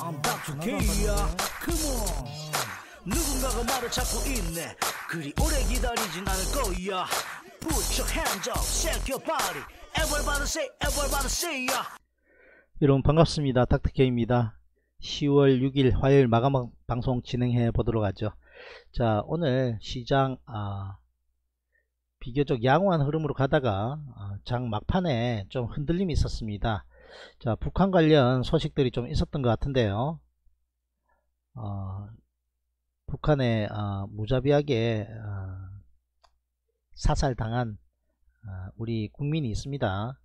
I'm 닥터케이야. Come on. 누군가가 말을 찾고 있네. 그리 오래 기다리진 않을 거야. Put your hands up, shake your body. Everybody say, everybody say ya. 여러분 반갑습니다. 닥터케이입니다. 10월 6일 화요일 마감 방송 진행해 보도록 하죠. 자, 오늘 시장 비교적 양호한 흐름으로 가다가 장 막판에 좀 흔들림이 있었습니다. 자, 북한 관련 소식들이 좀 있었던 것 같은데요. 북한에 무자비하게 사살당한 우리 국민이 있습니다.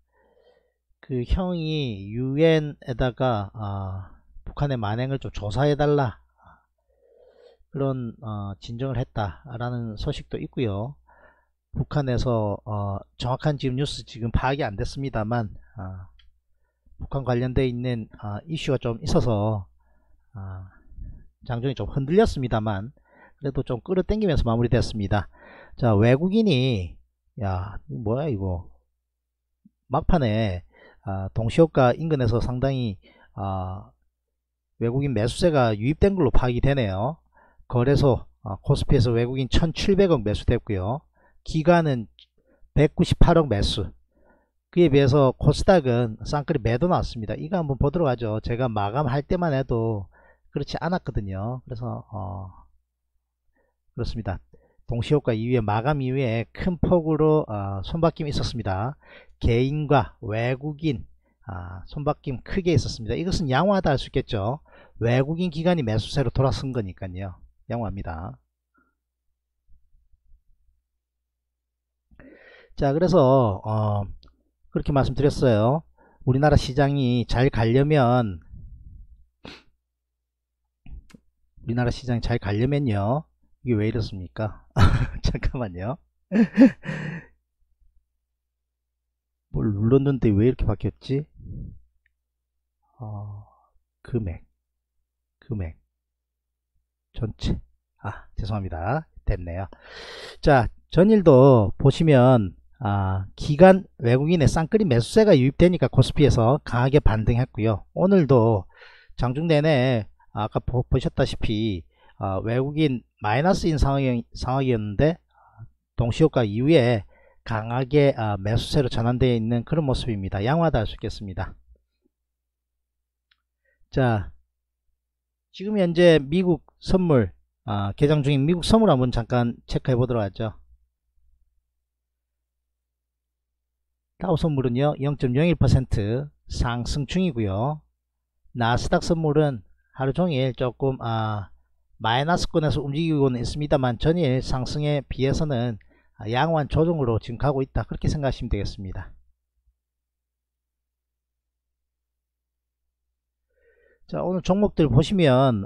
그 형이 유엔에다가 북한의 만행을 좀 조사해달라 그런 진정을 했다라는 소식도 있고요. 북한에서 정확한 지금 뉴스 지금 파악이 안 됐습니다만 북한 관련되어 있는 이슈가 좀 있어서 장중이 좀 흔들렸습니다만 그래도 좀 끌어당기면서 마무리됐습니다. 자, 외국인이 야 뭐야 이거 막판에 동시효과 인근에서 상당히 외국인 매수세가 유입된 걸로 파악이 되네요. 거래소 코스피에서 외국인 1700억 매수됐고요. 기관은 198억 매수. 그에 비해서 코스닥은 쌍끌이 매도 나왔습니다. 이거 한번 보도록 하죠. 제가 마감할 때만 해도 그렇지 않았거든요. 그래서 그렇습니다. 동시효과 이후에 마감 이후에 큰 폭으로 손바뀜이 있었습니다. 개인과 외국인 손바뀜 크게 있었습니다. 이것은 양호하다 할 수 있겠죠. 외국인 기관이 매수세로 돌아선 거니까요. 양호합니다. 자, 그래서 그렇게 말씀드렸어요. 우리나라 시장이 잘 가려면 우리나라 시장이 잘 가려면요. 이게 왜 이렇습니까? 잠깐만요. 뭘 눌렀는데 왜 이렇게 바뀌었지? 금액 전체 죄송합니다. 됐네요. 자, 전일도 보시면 기간 외국인의 쌍끌이 매수세가 유입되니까 코스피에서 강하게 반등했고요. 오늘도 장중 내내 아까 보셨다시피 외국인 마이너스인 상황이었는데 동시효과 이후에 강하게 매수세로 전환되어 있는 그런 모습입니다. 양호하다 할 수 있겠습니다. 자, 지금 현재 미국 선물 개장 중인 미국 선물 한번 잠깐 체크해 보도록 하죠. 다우 선물은요 0.01% 상승 중이고요. 나스닥 선물은 하루종일 조금 마이너스권에서 움직이고는 있습니다만 전일 상승에 비해서는 양호한 조정으로 지금 가고 있다 그렇게 생각하시면 되겠습니다. 자, 오늘 종목들 보시면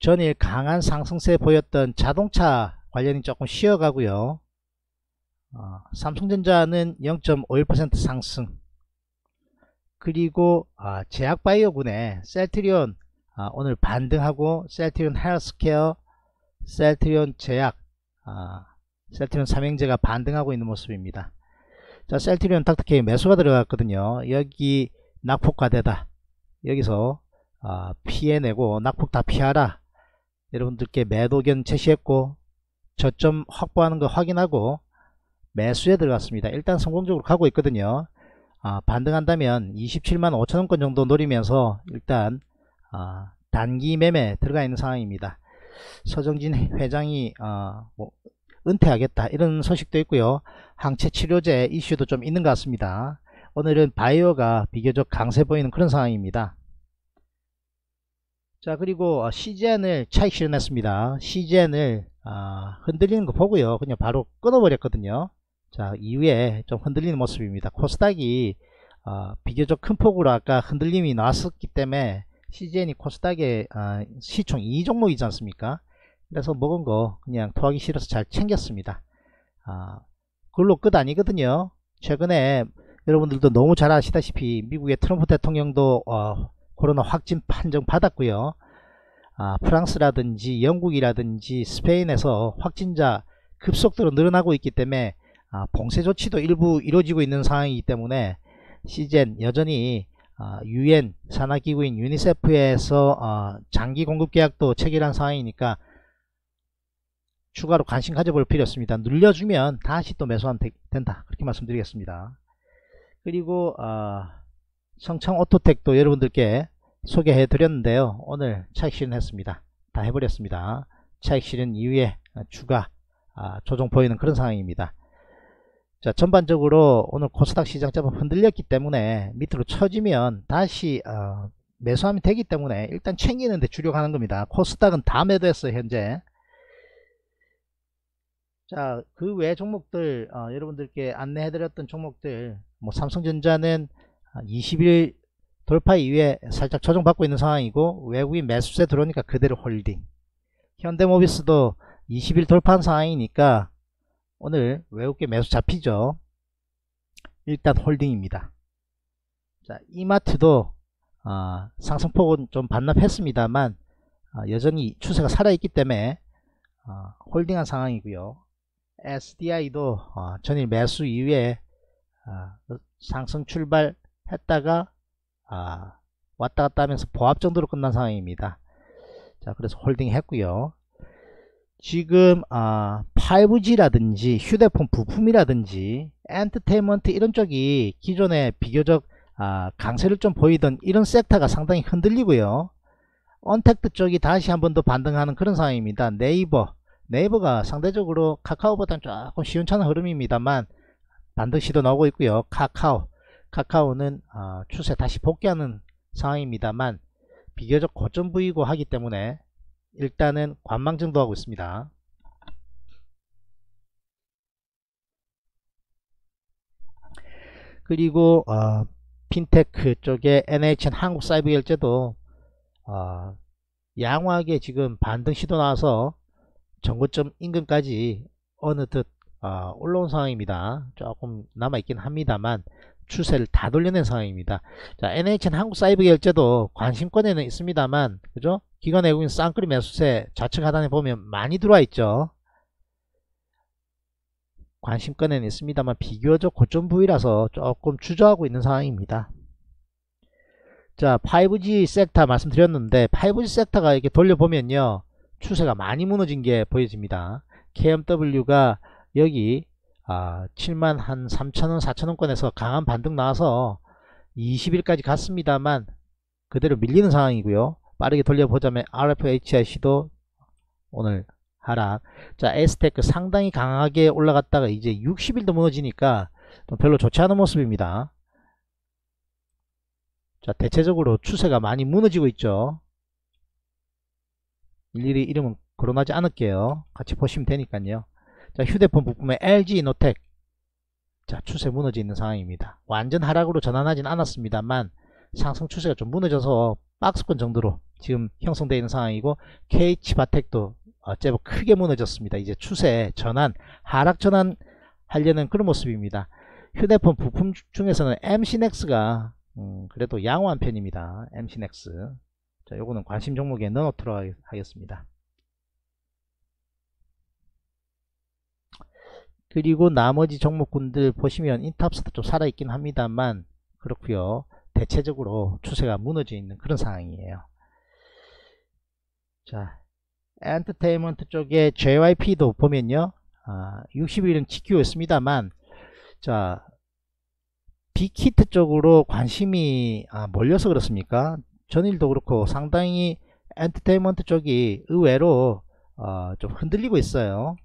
전일 강한 상승세 보였던 자동차 관련이 조금 쉬어가고요. 삼성전자는 0.51% 상승 그리고 제약바이오군의 셀트리온 오늘 반등하고 셀트리온 헬스케어 셀트리온 제약 셀트리온 삼형제가 반등하고 있는 모습입니다. 자, 셀트리온 닥터케이 매수가 들어갔거든요. 여기 낙폭과대다 여기서 피해내고 낙폭 다 피하라 여러분들께 매도견 제시했고 저점 확보하는 거 확인하고 매수에 들어갔습니다. 일단 성공적으로 가고 있거든요. 반등한다면 27만 5천원권 정도 노리면서 일단 단기 매매 들어가 있는 상황입니다. 서정진 회장이 은퇴하겠다 이런 소식도 있고요. 항체치료제 이슈도 좀 있는 것 같습니다. 오늘은 바이오가 비교적 강세 보이는 그런 상황입니다. 자, 그리고 씨젠을 차익 실현했습니다. 씨젠을 흔들리는 거 보고요. 그냥 바로 끊어버렸거든요. 자, 이후에 좀 흔들리는 모습입니다. 코스닥이 비교적 큰 폭으로 아까 흔들림이 나왔었기 때문에 CGN이 코스닥의 시총 2 종목이지 않습니까? 그래서 먹은 거 그냥 토하기 싫어서 잘 챙겼습니다. 그걸로 끝 아니거든요. 최근에 여러분들도 너무 잘 아시다시피 미국의 트럼프 대통령도 코로나 확진 판정 받았고요. 프랑스라든지 영국이라든지 스페인에서 확진자 급속도로 늘어나고 있기 때문에 봉쇄 조치도 일부 이루어지고 있는 상황이기 때문에 CGN 여전히 UN 산하기구인 유니세프에서 장기 공급계약도 체결한 상황이니까 추가로 관심 가져볼 필요 없습니다. 눌려주면 다시 또 매수하면 된다. 그렇게 말씀드리겠습니다. 그리고 성창오토텍도 여러분들께 소개해드렸는데요. 오늘 차익실현 했습니다. 다 해버렸습니다. 차익실현 이후에 추가 조정 보이는 그런 상황입니다. 자, 전반적으로 오늘 코스닥 시장 잡아 흔들렸기 때문에 밑으로 처지면 다시 매수하면 되기 때문에 일단 챙기는데 주력하는 겁니다. 코스닥은 다 매도했어요, 현재. 자, 그 외 종목들 여러분들께 안내해드렸던 종목들, 뭐 삼성전자는 20일 돌파 이후에 살짝 조정받고 있는 상황이고, 외국인 매수세 들어오니까 그대로 홀딩. 현대모비스도 20일 돌파한 상황이니까 오늘 외국계 매수 잡히죠. 일단 홀딩입니다. 자, 이마트도 상승폭은 좀 반납했습니다만 여전히 추세가 살아있기 때문에 홀딩한 상황이고요. SDI도 전일 매수 이후에 상승 출발했다가 왔다갔다 하면서 보합 정도로 끝난 상황입니다. 자, 그래서 홀딩 했고요. 지금 5G라든지 휴대폰 부품이라든지 엔터테인먼트 이런 쪽이 기존에 비교적 강세를 좀 보이던 이런 섹터가 상당히 흔들리고요. 언택트 쪽이 다시 한 번 더 반등하는 그런 상황입니다. 네이버가 상대적으로 카카오보다는 조금 시원찮은 흐름입니다만 반등 시도 나오고 있고요. 카카오는 추세 다시 복귀하는 상황입니다만 비교적 고점 부위고 하기 때문에 일단은 관망증도 하고 있습니다. 그리고 핀테크 쪽에 NHN 한국 사이버 결제도 양호하게 지금 반등 시도 나와서 전고점 인근까지 어느덧 올라온 상황입니다. 조금 남아있긴 합니다만 추세를 다 돌려낸 상황입니다. 자, NHN 한국 사이버 결제도 관심권에는 있습니다만, 그죠? 기관 외국인 쌍끌이 매수세 좌측 하단에 보면 많이 들어와 있죠. 관심권에는 있습니다만 비교적 고점 부위라서 조금 주저하고 있는 상황입니다. 자, 5G 섹터 말씀드렸는데 5G 섹터가 이렇게 돌려보면요, 추세가 많이 무너진 게 보여집니다. KMW가 여기 7만 한 3,000원 4,000원권에서 강한 반등 나와서 20일까지 갔습니다만 그대로 밀리는 상황이고요. 빠르게 돌려보자면 RFHIC도 오늘 하락. 자, 에스테크 상당히 강하게 올라갔다가 이제 60일도 무너지니까 별로 좋지 않은 모습입니다. 자, 대체적으로 추세가 많이 무너지고 있죠. 일일이 이름은 거론하지 않을게요. 같이 보시면 되니까요. 자, 휴대폰 부품의 LG 이노텍. 자, 추세 무너져 있는 상황입니다. 완전 하락으로 전환하진 않았습니다만 상승 추세가 좀 무너져서 박스권 정도로 지금 형성되어 있는 상황이고, KH바텍도 제법 크게 무너졌습니다. 이제 추세 전환, 하락 전환 하려는 그런 모습입니다. 휴대폰 부품 중에서는 mcnex가 그래도 양호한 편입니다. mcnex. 자, 요거는 관심 종목에 넣어놓도록 하겠습니다. 그리고 나머지 종목군들 보시면 인탑스도 좀 살아있긴 합니다만 그렇고요. 대체적으로 추세가 무너져 있는 그런 상황이에요. 자, 엔터테인먼트 쪽에 JYP도 보면요, 60일은 지키고있습니다만, 자, 빅히트 쪽으로 관심이 몰려서 그렇습니까? 전일도 그렇고 상당히 엔터테인먼트 쪽이 의외로 좀 흔들리고 있어요.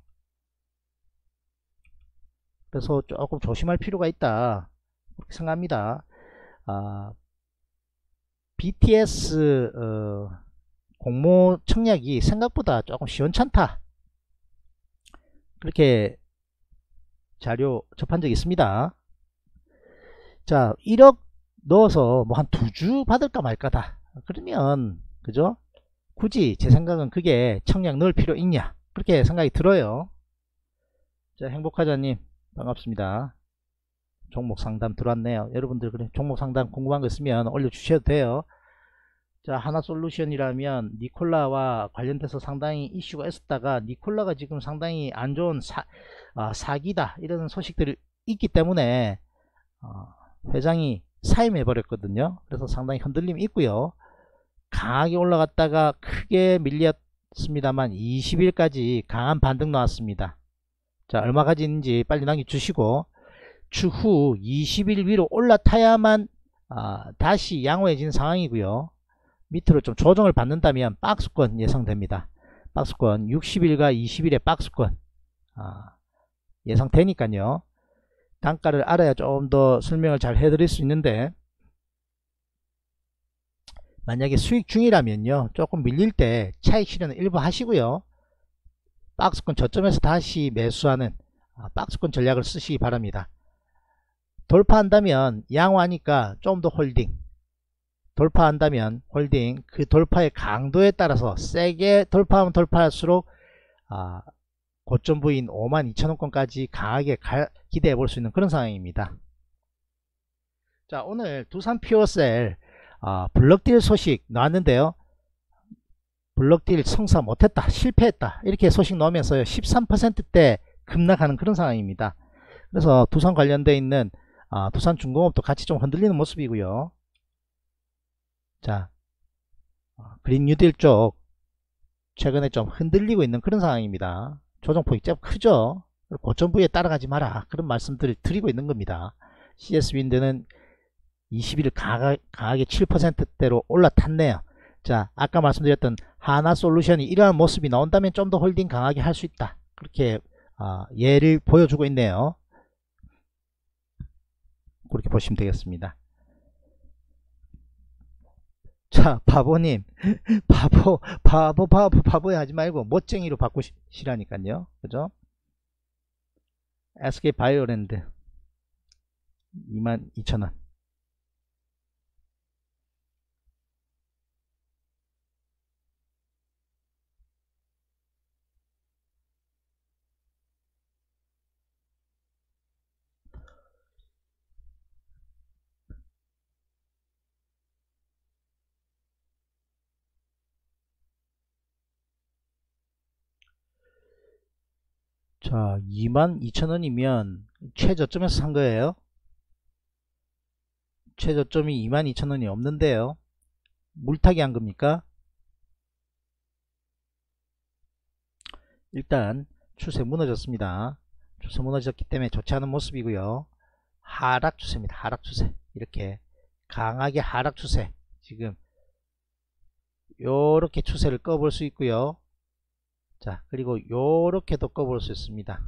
그래서 조금 조심할 필요가 있다, 그렇게 생각합니다. BTS 공모 청약이 생각보다 조금 시원찮다, 그렇게 자료 접한 적이 있습니다. 자, 1억 넣어서 뭐 한 2주 받을까 말까다 그러면, 그죠? 굳이 제 생각은 그게 청약 넣을 필요 있냐, 그렇게 생각이 들어요. 자, 행복하자님 반갑습니다. 종목 상담 들어왔네요. 여러분들 그래 종목 상담 궁금한 거 있으면 올려주셔도 돼요. 자, 하나솔루션이라면 니콜라와 관련돼서 상당히 이슈가 있었다가 니콜라가 지금 상당히 안 좋은 사기다 이런 소식들이 있기 때문에 회장이 사임해 버렸거든요. 그래서 상당히 흔들림이 있고요. 강하게 올라갔다가 크게 밀렸습니다만 20일까지 강한 반등 나왔습니다. 자, 얼마까지 있는지 빨리 남겨주시고, 추후 20일 위로 올라타야만 다시 양호해진 상황이고요. 밑으로 좀 조정을 받는다면 박스권 예상됩니다. 박스권 60일과 20일의 박스권 예상되니까요. 단가를 알아야 좀 더 설명을 잘 해드릴 수 있는데, 만약에 수익 중이라면요, 조금 밀릴 때 차익 실현을 일부 하시고요, 박스권 저점에서 다시 매수하는 박스권 전략을 쓰시기 바랍니다. 돌파한다면 양호하니까 좀 더 홀딩, 돌파한다면 홀딩, 그 돌파의 강도에 따라서 세게 돌파하면 돌파할수록 고점 부인 52,000원권까지 강하게 기대해 볼 수 있는 그런 상황입니다. 자, 오늘 두산퓨얼셀 블록딜 소식 나왔는데요. 블록딜 성사 못했다, 실패했다, 이렇게 소식 나오면서 13%대 급락하는 그런 상황입니다. 그래서 두산 관련되어 있는 두산중공업도 같이 좀 흔들리는 모습이고요. 자, 그린 뉴딜 쪽 최근에 좀 흔들리고 있는 그런 상황입니다. 조정폭이 꽤 크죠. 고점 부위에 따라가지 마라, 그런 말씀들을 드리고 있는 겁니다. CS윈드는 20일 강하게 7%대로 올라탔네요. 자, 아까 말씀드렸던 하나솔루션이 이러한 모습이 나온다면 좀 더 홀딩 강하게 할 수 있다, 그렇게 예를 보여주고 있네요. 그렇게 보시면 되겠습니다. 자, 바보님, 바보야 하지 말고 멋쟁이로 바꾸시라니까요. 그죠? SK 바이오랜드 22,000원. 자, 22,000원이면 최저점에서 산 거예요. 최저점이 22,000원이 없는데요, 물타기 한 겁니까? 일단 추세 무너졌습니다. 추세 무너졌기 때문에 좋지 않은 모습이고요. 하락 추세입니다. 하락 추세, 이렇게 강하게 하락 추세, 지금 요렇게 추세를 꺼볼 수 있고요. 자, 그리고 요렇게도 꺼볼 수 있습니다.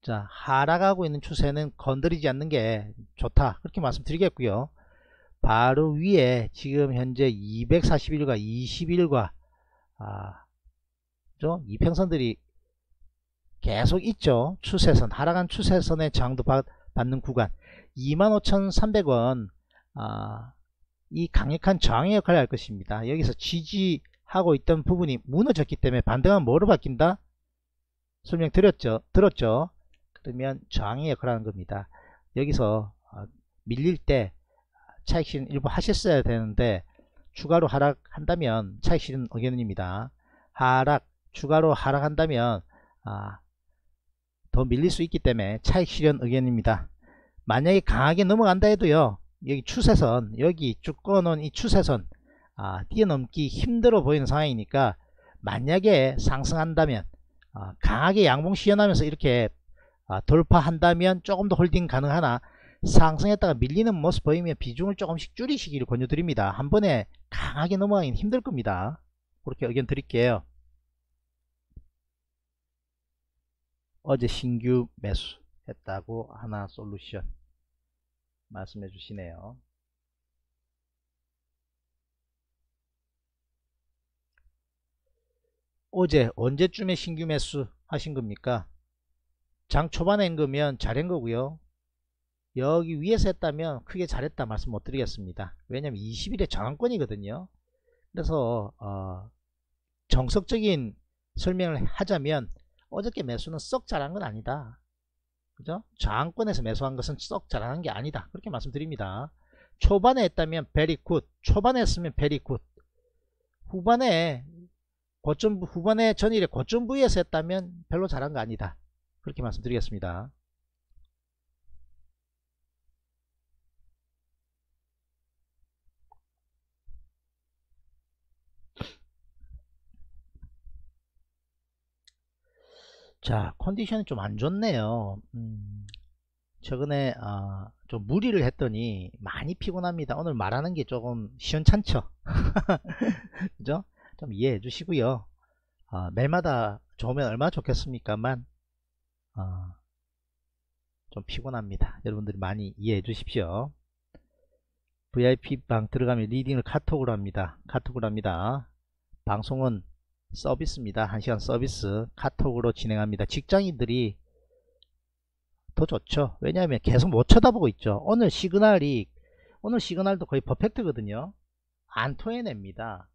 자, 하락하고 있는 추세는 건드리지 않는 게 좋다, 그렇게 말씀드리겠고요. 바로 위에 지금 현재 241일과 21일과 이평선들이 계속 있죠. 추세선, 하락한 추세선의 저항도 받는 구간 25,300원, 이 강력한 저항의 역할을 할 것입니다. 여기서 지지 하고 있던 부분이 무너졌기 때문에 반등하면 뭐로 바뀐다? 설명드렸죠. 들었죠? 그러면 저항의 역할을 하는 겁니다. 여기서 밀릴 때 차익 실현 일부 하셨어야 되는데, 추가로 하락한다면 차익 실현 의견입니다. 하락, 추가로 하락한다면 더 밀릴 수 있기 때문에 차익 실현 의견입니다. 만약에 강하게 넘어간다 해도요, 여기 추세선, 여기 쭉 꺼놓은 이 추세선 뛰어넘기 힘들어 보이는 상황이니까, 만약에 상승한다면 강하게 양봉 시연하면서 이렇게 돌파한다면 조금 더 홀딩 가능하나, 상승했다가 밀리는 모습 보이면 비중을 조금씩 줄이시기를 권유드립니다. 한 번에 강하게 넘어가긴 힘들 겁니다. 그렇게 의견 드릴게요. 어제 신규 매수 했다고 하나솔루션 말씀해 주시네요. 어제 언제쯤에 신규 매수 하신 겁니까? 장 초반에 한 거면 잘한 거고요. 여기 위에서 했다면 크게 잘했다 말씀 못 드리겠습니다. 왜냐면 20일에 저항권이거든요. 그래서 정석적인 설명을 하자면, 어저께 매수는 썩 잘한 건 아니다. 그죠? 저항권에서 매수한 것은 썩 잘한 게 아니다, 그렇게 말씀드립니다. 초반에 했다면 very good, 초반에 했으면 very good. 후반에 전일에 고점 부위에서 했다면 별로 잘한 거 아니다, 그렇게 말씀드리겠습니다. 자, 컨디션이 좀 안 좋네요. 최근에 좀 무리를 했더니 많이 피곤합니다. 오늘 말하는 게 조금 시원찮죠? 그죠? 좀 이해해 주시고요. 매일마다 좋으면 얼마나 좋겠습니까만 좀 피곤합니다. 여러분들이 많이 이해해 주십시오. VIP방 들어가면 리딩을 카톡으로 합니다. 방송은 서비스입니다. 1시간 서비스 카톡으로 진행합니다. 직장인들이 더 좋죠. 왜냐하면 계속 못 쳐다보고 있죠. 오늘 시그널도 거의 퍼펙트거든요. 안 토해냅니다.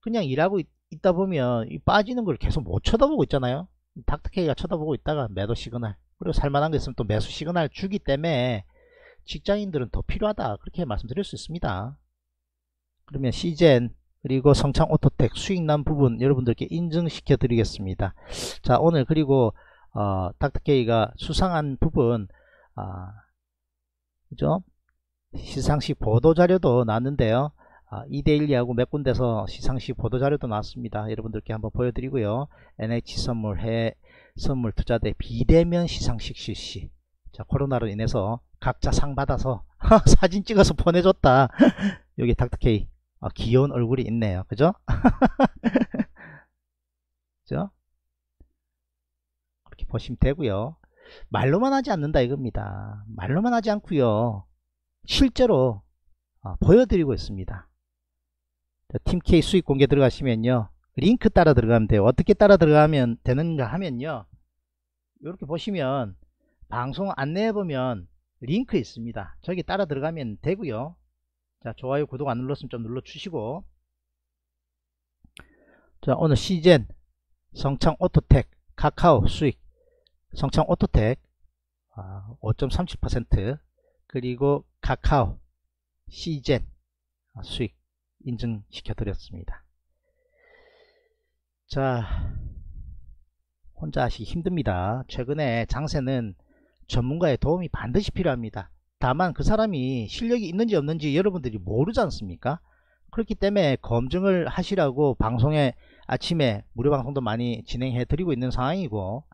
그냥 일하고 있다 보면 이 빠지는 걸 계속 못 쳐다보고 있잖아요. 닥터케이가 쳐다보고 있다가 매도 시그널, 그리고 살만한 거 있으면 또 매수 시그널 주기 때문에 직장인들은 더 필요하다, 그렇게 말씀드릴 수 있습니다. 그러면 씨젠 그리고 성창오토텍 수익난 부분 여러분들께 인증시켜 드리겠습니다. 자, 오늘 그리고 닥터케이가 수상한 부분, 그죠? 시상식 보도자료도 나왔는데요. 2대1리하고 몇 군데서 시상식 보도자료도 나왔습니다. 여러분들께 한번 보여드리고요. NH선물 해외선물 투자대 비대면 시상식 실시. 자, 코로나로 인해서 각자 상 받아서 사진 찍어서 보내줬다. 여기 닥터케이 귀여운 얼굴이 있네요. 그죠? 그죠? 그렇게 보시면 되고요. 말로만 하지 않는다 이겁니다. 말로만 하지 않고요, 실제로 보여드리고 있습니다. 팀K 수익 공개 들어가시면요, 링크 따라 들어가면 돼요. 어떻게 따라 들어가면 되는가 하면요, 이렇게 보시면 방송 안내해 보면 링크 있습니다. 저기 따라 들어가면 되고요. 자, 좋아요 구독 안 눌렀으면 좀 눌러주시고. 자, 오늘 씨젠, 성창오토텍, 카카오 수익. 성창오토텍 5.37%, 그리고 카카오, 씨젠 수익 인증시켜 드렸습니다. 자, 혼자 하시기 힘듭니다. 최근에 장세는 전문가의 도움이 반드시 필요합니다. 다만 그 사람이 실력이 있는지 없는지 여러분들이 모르지 않습니까? 그렇기 때문에 검증을 하시라고 방송에 아침에 무료 방송도 많이 진행해 드리고 있는 상황이고,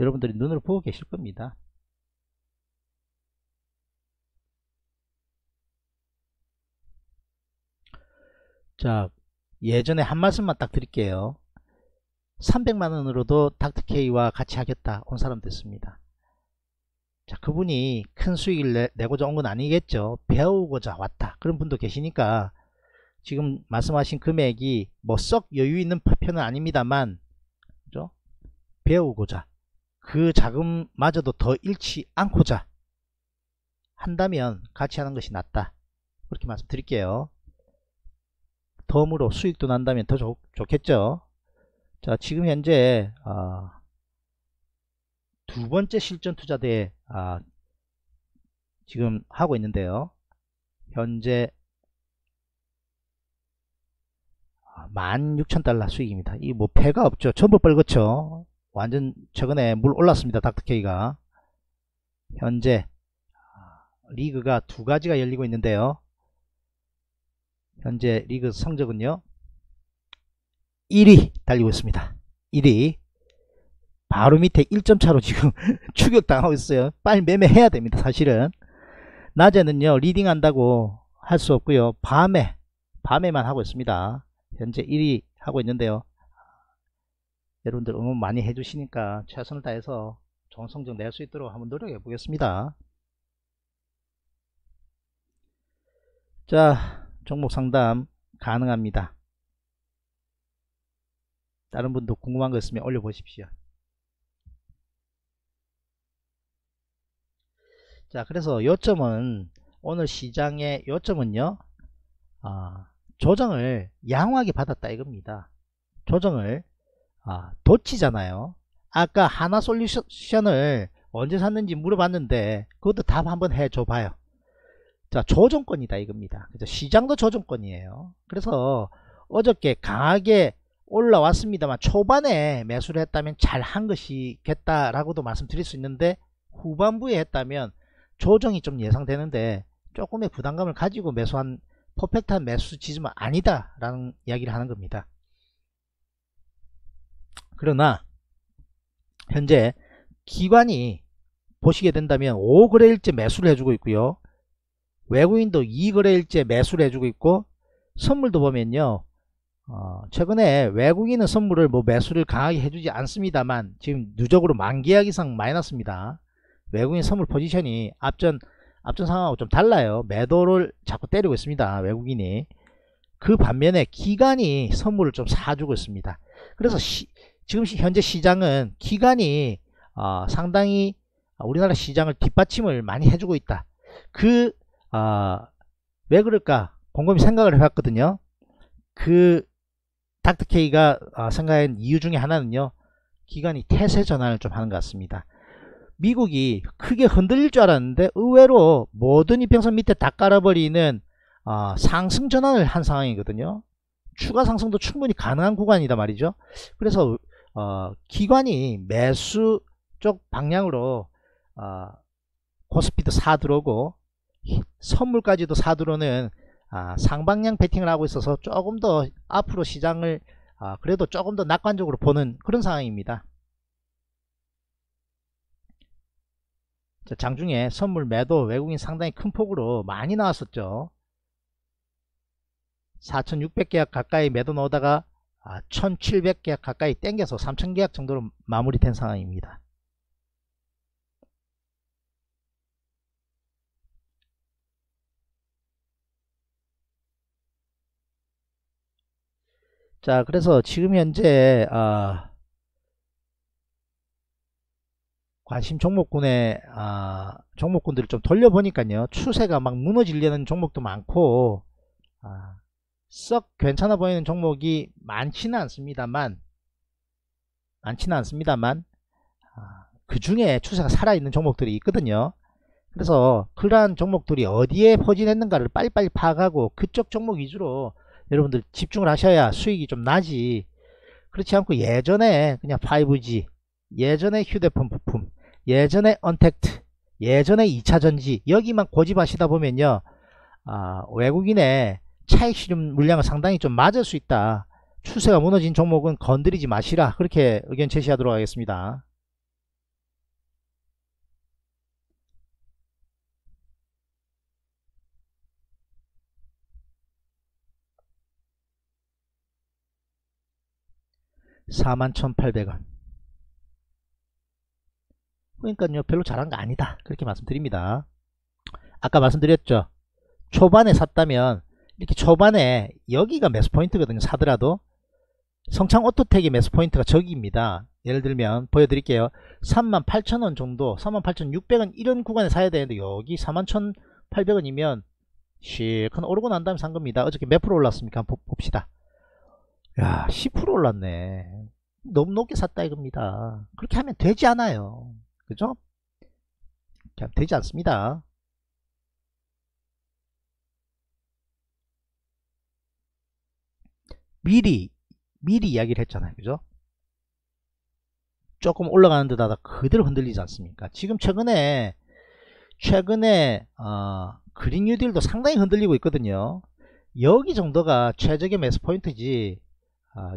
여러분들이 눈으로 보고 계실 겁니다. 자, 예전에 한 말씀만 딱 드릴게요. 300만원으로도 닥터케이와 같이 하겠다 온 사람도 있습니다. 자, 그분이 큰 수익을 내고자 온 건 아니겠죠. 배우고자 왔다, 그런 분도 계시니까 지금 말씀하신 금액이 뭐 썩 여유 있는 편은 아닙니다만, 그죠? 배우고자, 그 자금마저도 더 잃지 않고자 한다면 같이 하는 것이 낫다, 그렇게 말씀드릴게요. 덤으로 수익도 난다면 더 좋겠죠. 자, 지금 현재 두 번째 실전 투자대에 지금 하고 있는데요. 현재 16,000달러 수익입니다. 이 뭐 패가 없죠. 전부 빨갛죠. 완전 최근에 물 올랐습니다. 닥터케이가. 현재 리그가 두 가지가 열리고 있는데요. 현재 리그 성적은요, 1위 달리고 있습니다. 1위. 바로 밑에 1점 차로 지금 추격당하고 있어요. 빨리 매매해야 됩니다. 사실은 낮에는요 리딩한다고 할 수 없고요, 밤에만 하고 있습니다. 현재 1위 하고 있는데요. 여러분들 응원 많이 해주시니까 최선을 다해서 좋은 성적 낼 수 있도록 한번 노력해 보겠습니다. 자, 종목 상담 가능합니다. 다른 분도 궁금한 거 있으면 올려보십시오. 자, 그래서 요점은, 오늘 시장의 요점은요, 조정을 양호하게 받았다 이겁니다. 조정을 도치잖아요. 아까 하나 솔루션을 언제 샀는지 물어봤는데 그것도 답 한번 해줘 봐요. 자, 조정권이다 이겁니다. 그죠? 시장도 조정권이에요. 그래서 어저께 강하게 올라왔습니다만 초반에 매수를 했다면 잘한 것이겠다라고도 말씀드릴 수 있는데, 후반부에 했다면 조정이 좀 예상되는데 조금의 부담감을 가지고 매수한, 퍼펙트한 매수 지점은 아니다 라는 이야기를 하는 겁니다. 그러나 현재 기관이 보시게 된다면 5거래일째 매수를 해주고 있고요. 외국인도 2거래일째 매수를 해주고 있고, 선물도 보면요. 최근에 외국인은 선물을 뭐 매수를 강하게 해주지 않습니다만 지금 누적으로 만기약 이상 마이너스입니다. 외국인 선물 포지션이 앞전 상황하고 좀 달라요. 매도를 자꾸 때리고 있습니다. 외국인이. 그 반면에 기관이 선물을 좀 사주고 있습니다. 그래서 지금 현재 시장은 기관이 상당히 우리나라 시장을 뒷받침을 많이 해주고 있다. 왜 그럴까 곰곰이 생각을 해봤거든요. 닥터케이가 생각한 이유 중에 하나는요, 기관이 태세 전환을 좀 하는 것 같습니다. 미국이 크게 흔들릴 줄 알았는데 의외로 모든 이평선 밑에 다 깔아버리는 상승 전환을 한 상황이거든요. 추가 상승도 충분히 가능한 구간이다 말이죠. 그래서 기관이 매수 쪽 방향으로 코스피도 사 들어오고 선물까지도 사 들어오는 상방향 배팅을 하고 있어서 조금 더 앞으로 시장을 그래도 조금 더 낙관적으로 보는 그런 상황입니다. 자, 장중에 선물 매도 외국인 상당히 큰 폭으로 많이 나왔었죠. 4600계약 가까이 매도 넣다가 1700계약 가까이 땡겨서 3000계약 정도로 마무리된 상황입니다. 자, 그래서 지금 현재 관심 종목군의 종목군들을 좀 돌려보니까요, 추세가 막 무너지려는 종목도 많고 썩 괜찮아 보이는 종목이 많지는 않습니다만 그 중에 추세가 살아있는 종목들이 있거든요. 그래서 그러한 종목들이 어디에 포진했는가를 빨리빨리 파악하고 그쪽 종목 위주로 여러분들 집중을 하셔야 수익이 좀 나지, 그렇지 않고 예전에 그냥 5G, 예전에 휴대폰 부품, 예전에 언택트, 예전에 2차전지 여기만 고집하시다 보면요, 외국인의 차익 실현 물량을 상당히 좀 맞을 수 있다. 추세가 무너진 종목은 건드리지 마시라. 그렇게 의견 제시하도록 하겠습니다. $41,800. 그러니까요, 별로 잘한 거 아니다. 그렇게 말씀드립니다. 아까 말씀드렸죠. 초반에 샀다면, 이렇게 초반에 여기가 매수 포인트거든요. 사더라도. 성창오토텍의 매수 포인트가 저기입니다. 예를 들면 보여드릴게요. 38,000원 정도, 38,600원 이런 구간에 사야 되는데 여기 41,800원이면 실컷 오르고 난 다음에 산 겁니다. 어저께 몇 프로 올랐습니까? 한번 봅시다. 야, 10% 올랐네. 너무 높게 샀다 이겁니다. 그렇게 하면 되지 않아요. 그죠? 그냥 되지 않습니다. 미리 이야기를 했잖아요. 그죠? 조금 올라가는 듯하다 그대로 흔들리지 않습니까? 지금 최근에 그린 뉴딜도 상당히 흔들리고 있거든요. 여기 정도가 최적의 매수 포인트지,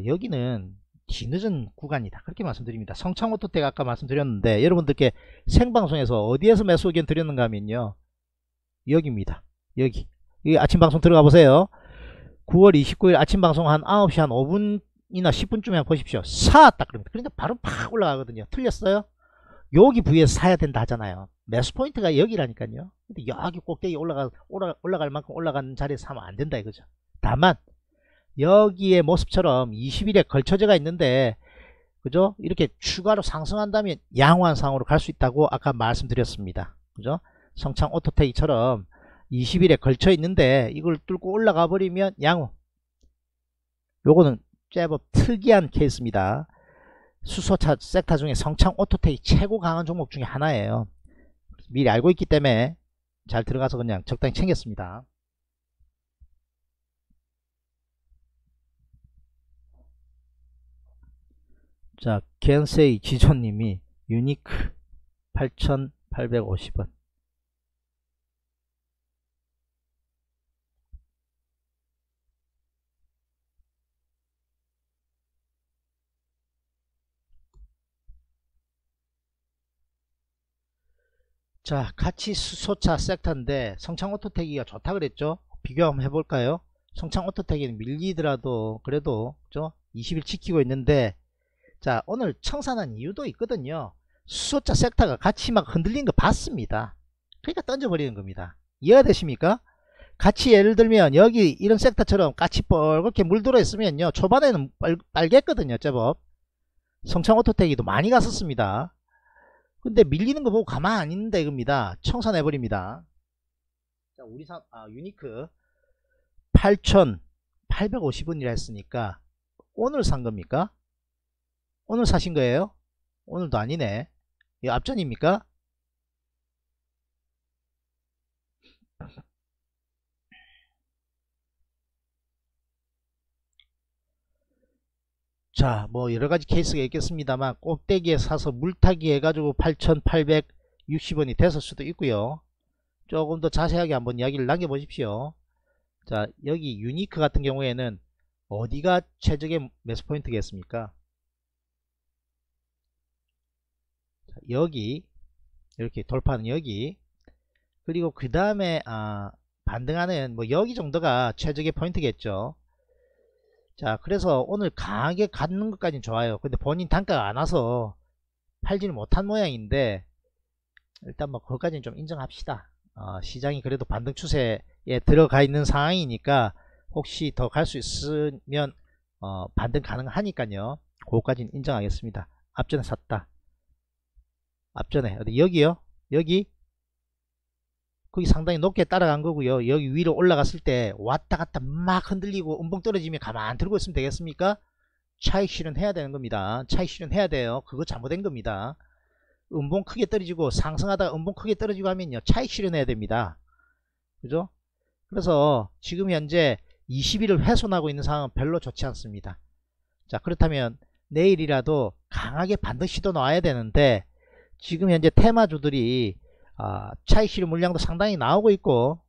여기는 뒤늦은 구간이다. 그렇게 말씀드립니다. 성창오토텍 아까 말씀드렸는데, 여러분들께 생방송에서 어디에서 매수 의견 드렸는가 하면요, 여기입니다. 여기 아침 방송 들어가 보세요. 9월 29일 아침 방송 한 9시 한 5분이나 10분쯤에 보십시오. 사왔다 그럽니다. 그러니까 바로 팍 올라가거든요. 틀렸어요? 여기 부위에서 사야 된다 하잖아요. 매수 포인트가 여기라니까요. 근데 여기 꼭대기 올라갈 만큼 올라가는 자리에서 사면 안 된다 이거죠. 다만 여기의 모습처럼 20일에 걸쳐져가 있는데, 그죠? 이렇게 추가로 상승한다면 양호한상으로 갈 수 있다고 아까 말씀드렸습니다. 그죠? 성창오토텍처럼 20일에 걸쳐 있는데 이걸 뚫고 올라가 버리면 양호. 요거는 제법 특이한 케이스입니다. 수소차 섹터 중에 성창오토텍이 최고 강한 종목 중에 하나예요. 미리 알고 있기 때문에 잘 들어가서 그냥 적당히 챙겼습니다. 자, 겐세이 지조님이 유니크 8,850원. 자, 같이 수소차 섹터인데 성창오토텍이가 좋다 그랬죠. 비교 한번 해볼까요? 성창오토텍은 밀리더라도 그래도 그죠? 20일 지키고 있는데, 자, 오늘 청산한 이유도 있거든요. 수소차 섹터가 같이 막 흔들린 거 봤습니다. 그러니까 던져버리는 겁니다. 이해가 되십니까? 같이 예를 들면 여기 이런 섹터처럼 같이 뻘겋게 물들어 있으면요, 초반에는 빨갰거든요. 제법 성창오토텍이도 많이 갔었습니다. 근데 밀리는 거 보고 가만 안 있는다 이겁니다. 청산해 버립니다. 자, 우리 유니크 8,850원이라 했으니까 오늘 산 겁니까? 오늘 사신 거예요? 오늘도 아니네. 이거 앞전입니까? 자, 뭐 여러가지 케이스가 있겠습니다만 꼭대기에 사서 물타기 해가지고 8,860원이 됐을 수도 있고요. 조금 더 자세하게 한번 이야기를 남겨보십시오. 자, 여기 유니크 같은 경우에는 어디가 최적의 매수포인트겠습니까? 여기 이렇게 돌파는 여기, 그리고 그 다음에 반등하는 뭐 여기 정도가 최적의 포인트겠죠. 자, 그래서 오늘 강하게 가는 것까지는 좋아요. 근데 본인 단가가 안 와서 팔지는 못한 모양인데, 일단 뭐 그것까지는 좀 인정합시다. 시장이 그래도 반등 추세에 들어가 있는 상황이니까 혹시 더 갈 수 있으면 반등 가능하니까요, 그것까지는 인정하겠습니다. 앞전에 샀다. 앞전에 어디 여기요? 여기? 거기 상당히 높게 따라간 거고요. 여기 위로 올라갔을 때 왔다 갔다 막 흔들리고 음봉 떨어지면 가만 들고 있으면 되겠습니까? 차익 실현해야 되는 겁니다. 차익 실현해야 돼요. 그거 잘못된 겁니다. 음봉 크게 떨어지고 상승하다가 음봉 크게 떨어지고 하면요, 차익 실현해야 됩니다. 그죠? 그래서 지금 현재 20일을 훼손하고 있는 상황은 별로 좋지 않습니다. 자, 그렇다면 내일이라도 강하게 반등 시도 나와야 되는데, 지금 현재 테마주들이 차익 실현 물량도 상당히 나오고 있고,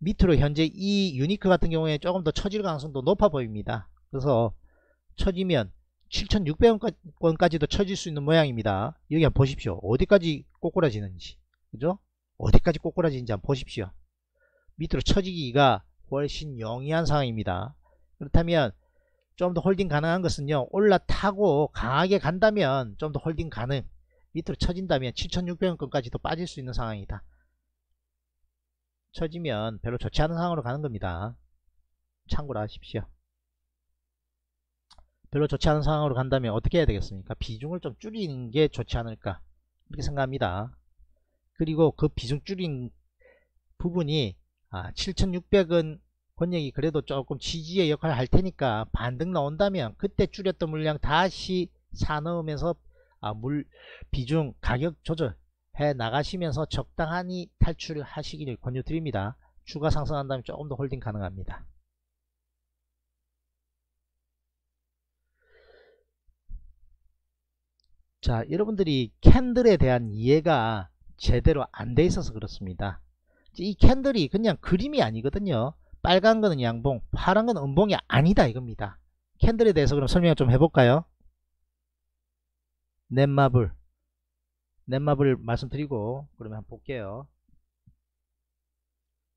밑으로 현재 이 유니크 같은 경우에 조금 더 처질 가능성도 높아 보입니다. 그래서 처지면 7,600원까지도 처질 수 있는 모양입니다. 여기 한번 보십시오. 어디까지 꼬꾸라지는지, 그죠? 어디까지 꼬꾸라지는지 한번 보십시오. 밑으로 처지기가 훨씬 영이한 상황입니다. 그렇다면 좀 더 홀딩 가능한 것은요, 올라타고 강하게 간다면 좀 더 홀딩 가능, 밑으로 처진다면 7,600원까지도 빠질 수 있는 상황이다. 처지면 별로 좋지 않은 상황으로 가는 겁니다. 참고로 하십시오. 별로 좋지 않은 상황으로 간다면 어떻게 해야 되겠습니까? 비중을 좀 줄이는 게 좋지 않을까, 그렇게 생각합니다. 그리고 그 비중 줄인 부분이 7,600원 권역이 그래도 조금 지지의 역할을 할 테니까, 반등 나온다면 그때 줄였던 물량 다시 사넣으면서 비중 가격 조절해 나가시면서 적당히 탈출을 하시기를 권유드립니다. 추가 상승한다면 조금 더 홀딩 가능합니다. 자, 여러분들이 캔들에 대한 이해가 제대로 안 돼 있어서 그렇습니다. 이 캔들이 그냥 그림이 아니거든요. 빨간 거는 양봉, 파란 건 음봉이 아니다 이겁니다. 캔들에 대해서 그럼 설명을 좀 해볼까요? 넷마블 말씀드리고 그러면 한번 볼게요.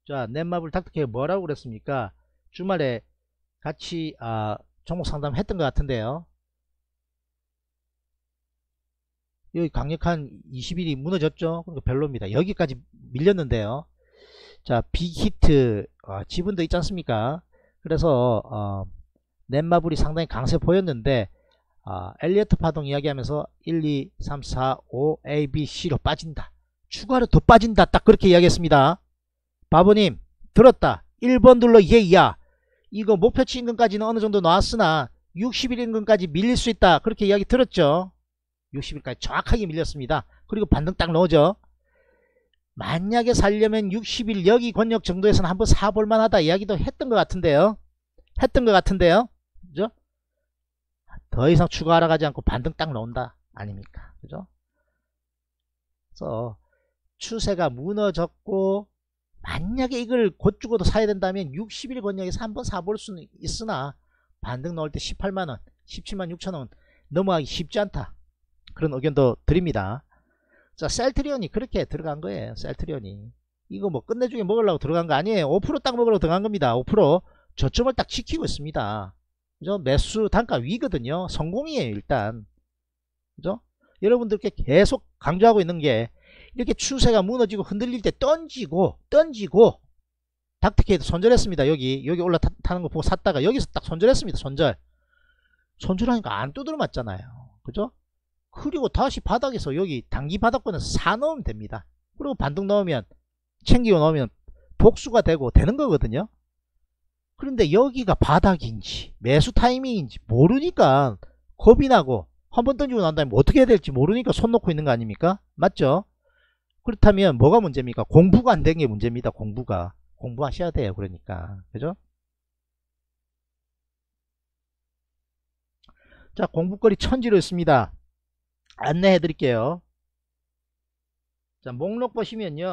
자, 넷마블 닥터케이 뭐라고 그랬습니까? 주말에 같이 종목 상담했던 것 같은데요, 여기 강력한 20일이 무너졌죠. 그러니까 별로입니다. 여기까지 밀렸는데요. 자, 빅히트 지분도 있지 않습니까? 그래서 넷마블이 상당히 강세 보였는데, 엘리어트 파동 이야기하면서 1, 2, 3, 4, 5, A, B, C로 빠진다. 추가로 더 빠진다. 딱 그렇게 이야기했습니다. 바보님 들었다. 1번 눌러 예이야. 이거 목표치 인근까지는 어느 정도 나왔으나 60일 인근까지 밀릴 수 있다. 그렇게 이야기 들었죠. 60일까지 정확하게 밀렸습니다. 그리고 반등 딱 나오죠. 만약에 살려면 60일 여기 권역 정도에서는 한번 사볼만 하다 이야기도 했던 것 같은데요. 그죠? 더 이상 추가 하락하지 않고 반등 딱 나온다 아닙니까? 그죠? 그래서 추세가 무너졌고, 만약에 이걸 곧 죽어도 사야 된다면 60일 권역에서 한번 사볼 수는 있으나 반등 나올 때 18만원, 17만 6천원 넘어가기 쉽지 않다. 그런 의견도 드립니다. 자, 셀트리온이 그렇게 들어간 거예요. 셀트리온이 이거 뭐 끝내주게 먹으려고 들어간 거 아니에요. 5% 딱 먹으려고 들어간 겁니다. 5% 저점을 딱 지키고 있습니다. 그죠? 매수 단가 위거든요. 성공이에요, 일단. 그죠? 여러분들께 계속 강조하고 있는 게, 이렇게 추세가 무너지고 흔들릴 때 던지고 닥터케이도 손절했습니다. 여기 올라타는 거 보고 샀다가 여기서 딱 손절했습니다. 손절하니까 안 두드려 맞잖아요. 그죠? 그리고 다시 바닥에서 여기 단기 바닥권에서 사놓으면 됩니다. 그리고 반등 넣으면, 챙기고 넣으면 복수가 되는 거거든요. 그런데 여기가 바닥인지 매수 타이밍인지 모르니까 겁이 나고, 한번 던지고 난 다음에 어떻게 해야 될지 모르니까 손 놓고 있는 거 아닙니까? 맞죠? 그렇다면 뭐가 문제입니까? 공부가 안 된 게 문제입니다. 공부하셔야 돼요. 그러니까. 그죠? 자, 공부거리 천지로 있습니다. 안내해 드릴게요. 자, 목록 보시면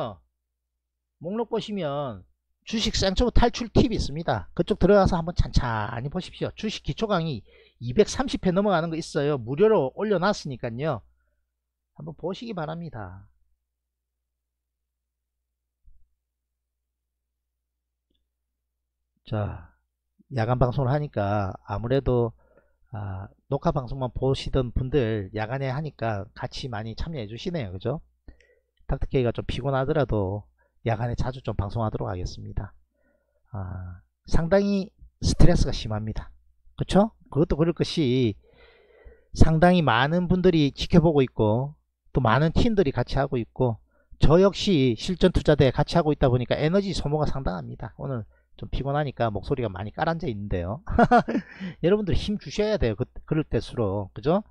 주식 생초보 탈출 팁이 있습니다. 그쪽 들어가서 한번 찬찬히 보십시오. 주식 기초 강의 230회 넘어가는 거 있어요. 무료로 올려놨으니까요. 한번 보시기 바랍니다. 자, 야간 방송을 하니까 아무래도 녹화 방송만 보시던 분들 야간에 하니까 같이 많이 참여해 주시네요. 그죠? 닥터케이가 좀 피곤하더라도 야간에 자주 좀 방송하도록 하겠습니다. 상당히 스트레스가 심합니다. 그쵸? 그것도 그럴 것이 상당히 많은 분들이 지켜보고 있고, 또 많은 팀들이 같이 하고 있고, 저 역시 실전투자대에 같이 하고 있다 보니까 에너지 소모가 상당합니다. 오늘 좀 피곤하니까 목소리가 많이 깔아앉아 있는데요. 여러분들 힘 주셔야 돼요. 그럴 때수록. 그죠?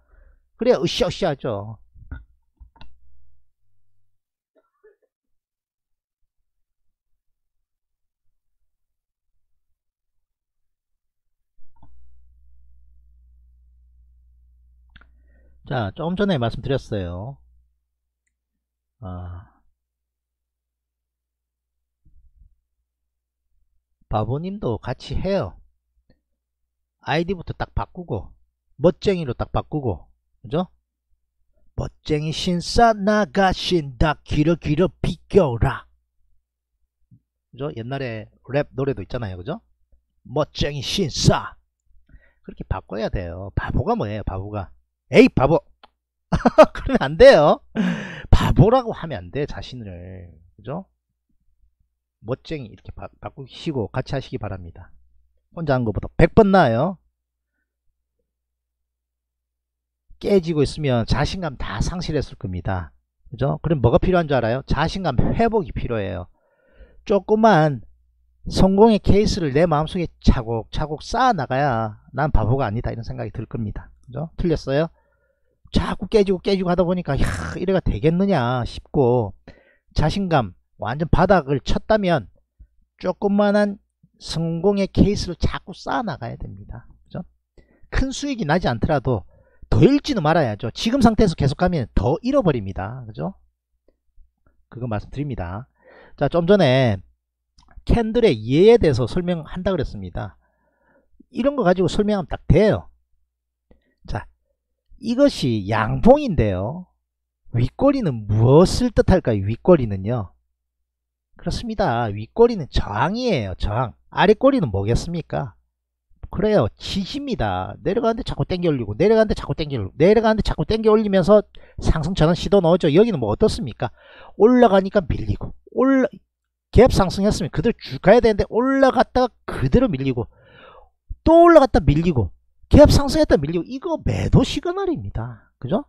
그래야 으쌰으쌰 하죠. 자, 조금 전에 말씀드렸어요. 바보님도 같이 해요. 아이디부터 딱 바꾸고, 멋쟁이로 딱 바꾸고, 그죠? 멋쟁이 신사 나가신다, 길어 비껴라. 그죠? 옛날에 랩 노래도 있잖아요. 그죠? 멋쟁이 신사. 그렇게 바꿔야 돼요. 바보가 뭐예요, 바보가? 에이 바보. 그러면 안 돼요. 바보라고 하면 안 돼, 자신을. 그죠? 멋쟁이 이렇게 바꾸시고 같이 하시기 바랍니다. 혼자 한 것보다 100번 나아요. 깨지고 있으면 자신감 다 상실했을 겁니다. 그죠? 그럼 뭐가 필요한 줄 알아요? 자신감 회복이 필요해요. 조그만 성공의 케이스를 내 마음속에 차곡차곡 쌓아 나가야 난 바보가 아니다, 이런 생각이 들 겁니다. 그죠? 틀렸어요? 자꾸 깨지고 하다 보니까, 야, 이래가 되겠느냐 싶고, 자신감 완전 바닥을 쳤다면 조그만한 성공의 케이스를 자꾸 쌓아 나가야 됩니다. 그죠? 큰 수익이 나지 않더라도 더 잃지는 말아야죠. 지금 상태에서 계속하면 더 잃어버립니다. 그죠? 그거 말씀드립니다. 자, 좀 전에 캔들의 예에 대해서 설명한다 그랬습니다. 이런 거 가지고 설명하면 딱 돼요. 자, 이것이 양봉인데요. 윗꼬리는 무엇을 뜻할까요? 윗꼬리는요. 그렇습니다. 윗꼬리는 저항이에요. 저항. 아랫꼬리는 뭐겠습니까? 그래요. 지지입니다. 내려가는데 자꾸 땡겨 올리고, 내려가는데 자꾸 땡겨 올리면서 상승 전환 시도 넣어줘. 여기는 뭐 어떻습니까? 올라가니까 밀리고, 갭 상승했으면 그대로 줄 가야 되는데 올라갔다가 그대로 밀리고, 또 올라갔다 밀리고, 갭 상승했다 밀리고, 이거 매도 시그널입니다. 그죠?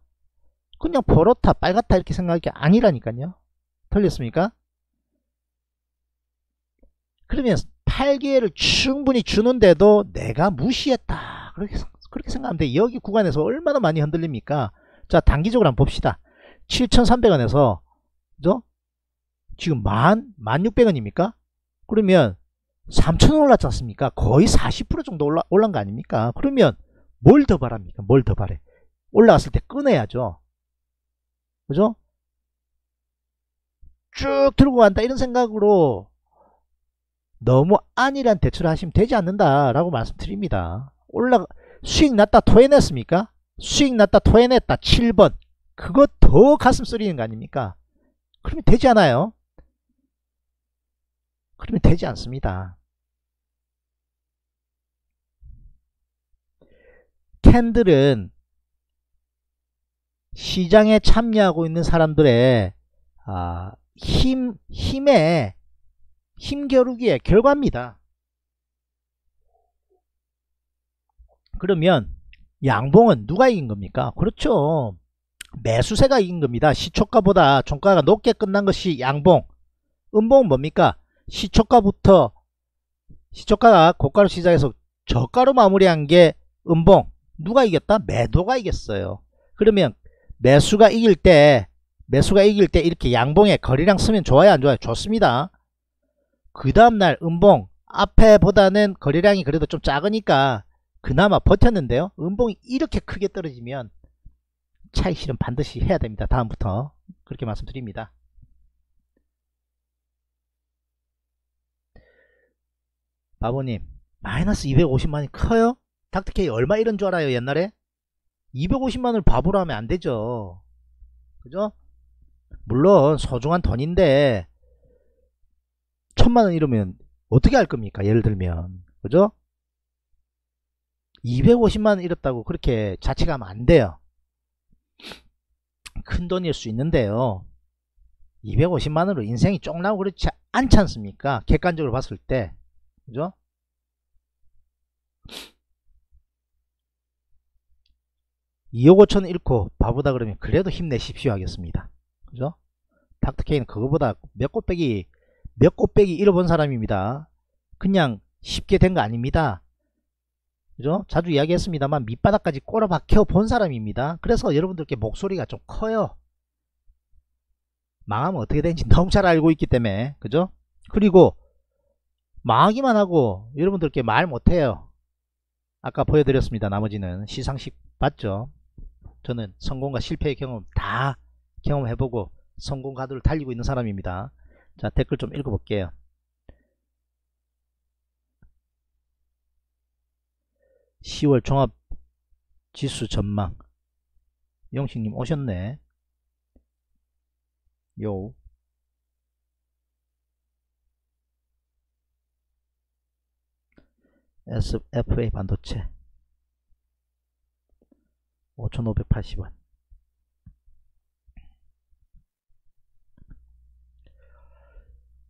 그냥 보라타 빨갛다 이렇게 생각할 게 아니라니까요. 틀렸습니까? 그러면 8개를 충분히 주는데도 내가 무시했다, 그렇게 생각하면 돼. 여기 구간에서 얼마나 많이 흔들립니까? 자, 단기적으로 한번 봅시다. 7,300원에서 그죠? 지금 1,600원입니까? 그러면 3,000원 올랐지 않습니까? 거의 40% 정도 올란 거 아닙니까? 그러면 뭘 더 바랍니까? 뭘 더 바래? 올라왔을 때 끊어야죠. 그죠? 쭉 들고 간다, 이런 생각으로 너무 안일한 대처를 하시면 되지 않는다라고 말씀드립니다. 수익 났다 토해냈습니까? 수익 났다 토해냈다. 7번. 그거 더 가슴 쓰리는 거 아닙니까? 그러면 되지 않아요? 그러면 되지 않습니다. 캔들은 시장에 참여하고 있는 사람들의 힘겨루기의 결과입니다. 그러면 양봉은 누가 이긴 겁니까? 그렇죠. 매수세가 이긴 겁니다. 시초가보다 종가가 높게 끝난 것이 양봉. 음봉은 뭡니까? 시초가가 고가로 시작해서 저가로 마무리한 게 음봉. 누가 이겼다? 매도가 이겼어요. 그러면 매수가 이길 때 이렇게 양봉에 거리랑 쓰면 좋아요, 안 좋아요? 좋습니다. 그 다음날 음봉, 앞에 보다는 거리량이 그래도 좀 작으니까 그나마 버텼는데요, 음봉이 이렇게 크게 떨어지면 차익 실현 반드시 해야 됩니다. 다음부터 그렇게 말씀드립니다. 바보님, 마이너스 250만이 커요? 닥터케이 얼마 이런 줄 알아요? 옛날에 250만을 바보로 하면 안 되죠. 그죠? 물론 소중한 돈인데 1000만원 이러면 어떻게 할 겁니까? 예를 들면, 그죠? 250만원 잃었다고 그렇게 자책하면 안 돼요. 큰 돈일 수 있는데요, 250만원으로 인생이 쫑나고 그렇지 않지 않습니까? 객관적으로 봤을 때, 그죠? $2억 5천 잃고 바보다 그러면 그래도 힘내십시오 하겠습니다. 그죠? 닥터케이는 그거보다 몇 곱빼기 잃어본 사람입니다. 그냥 쉽게 된 거 아닙니다. 그죠? 자주 이야기했습니다만 밑바닥까지 꼬라박혀 본 사람입니다. 그래서 여러분들께 목소리가 좀 커요. 망하면 어떻게 되는지 너무 잘 알고 있기 때문에. 그죠? 그리고 망하기만 하고 여러분들께 말 못해요. 아까 보여드렸습니다. 나머지는 시상식 봤죠? 저는 성공과 실패의 경험 다 경험해보고 성공 가도를 달리고 있는 사람입니다. 자, 댓글 좀 읽어볼게요. 종합지수 전망 용식님 오셨네. 요 SFA 반도체 5,580원.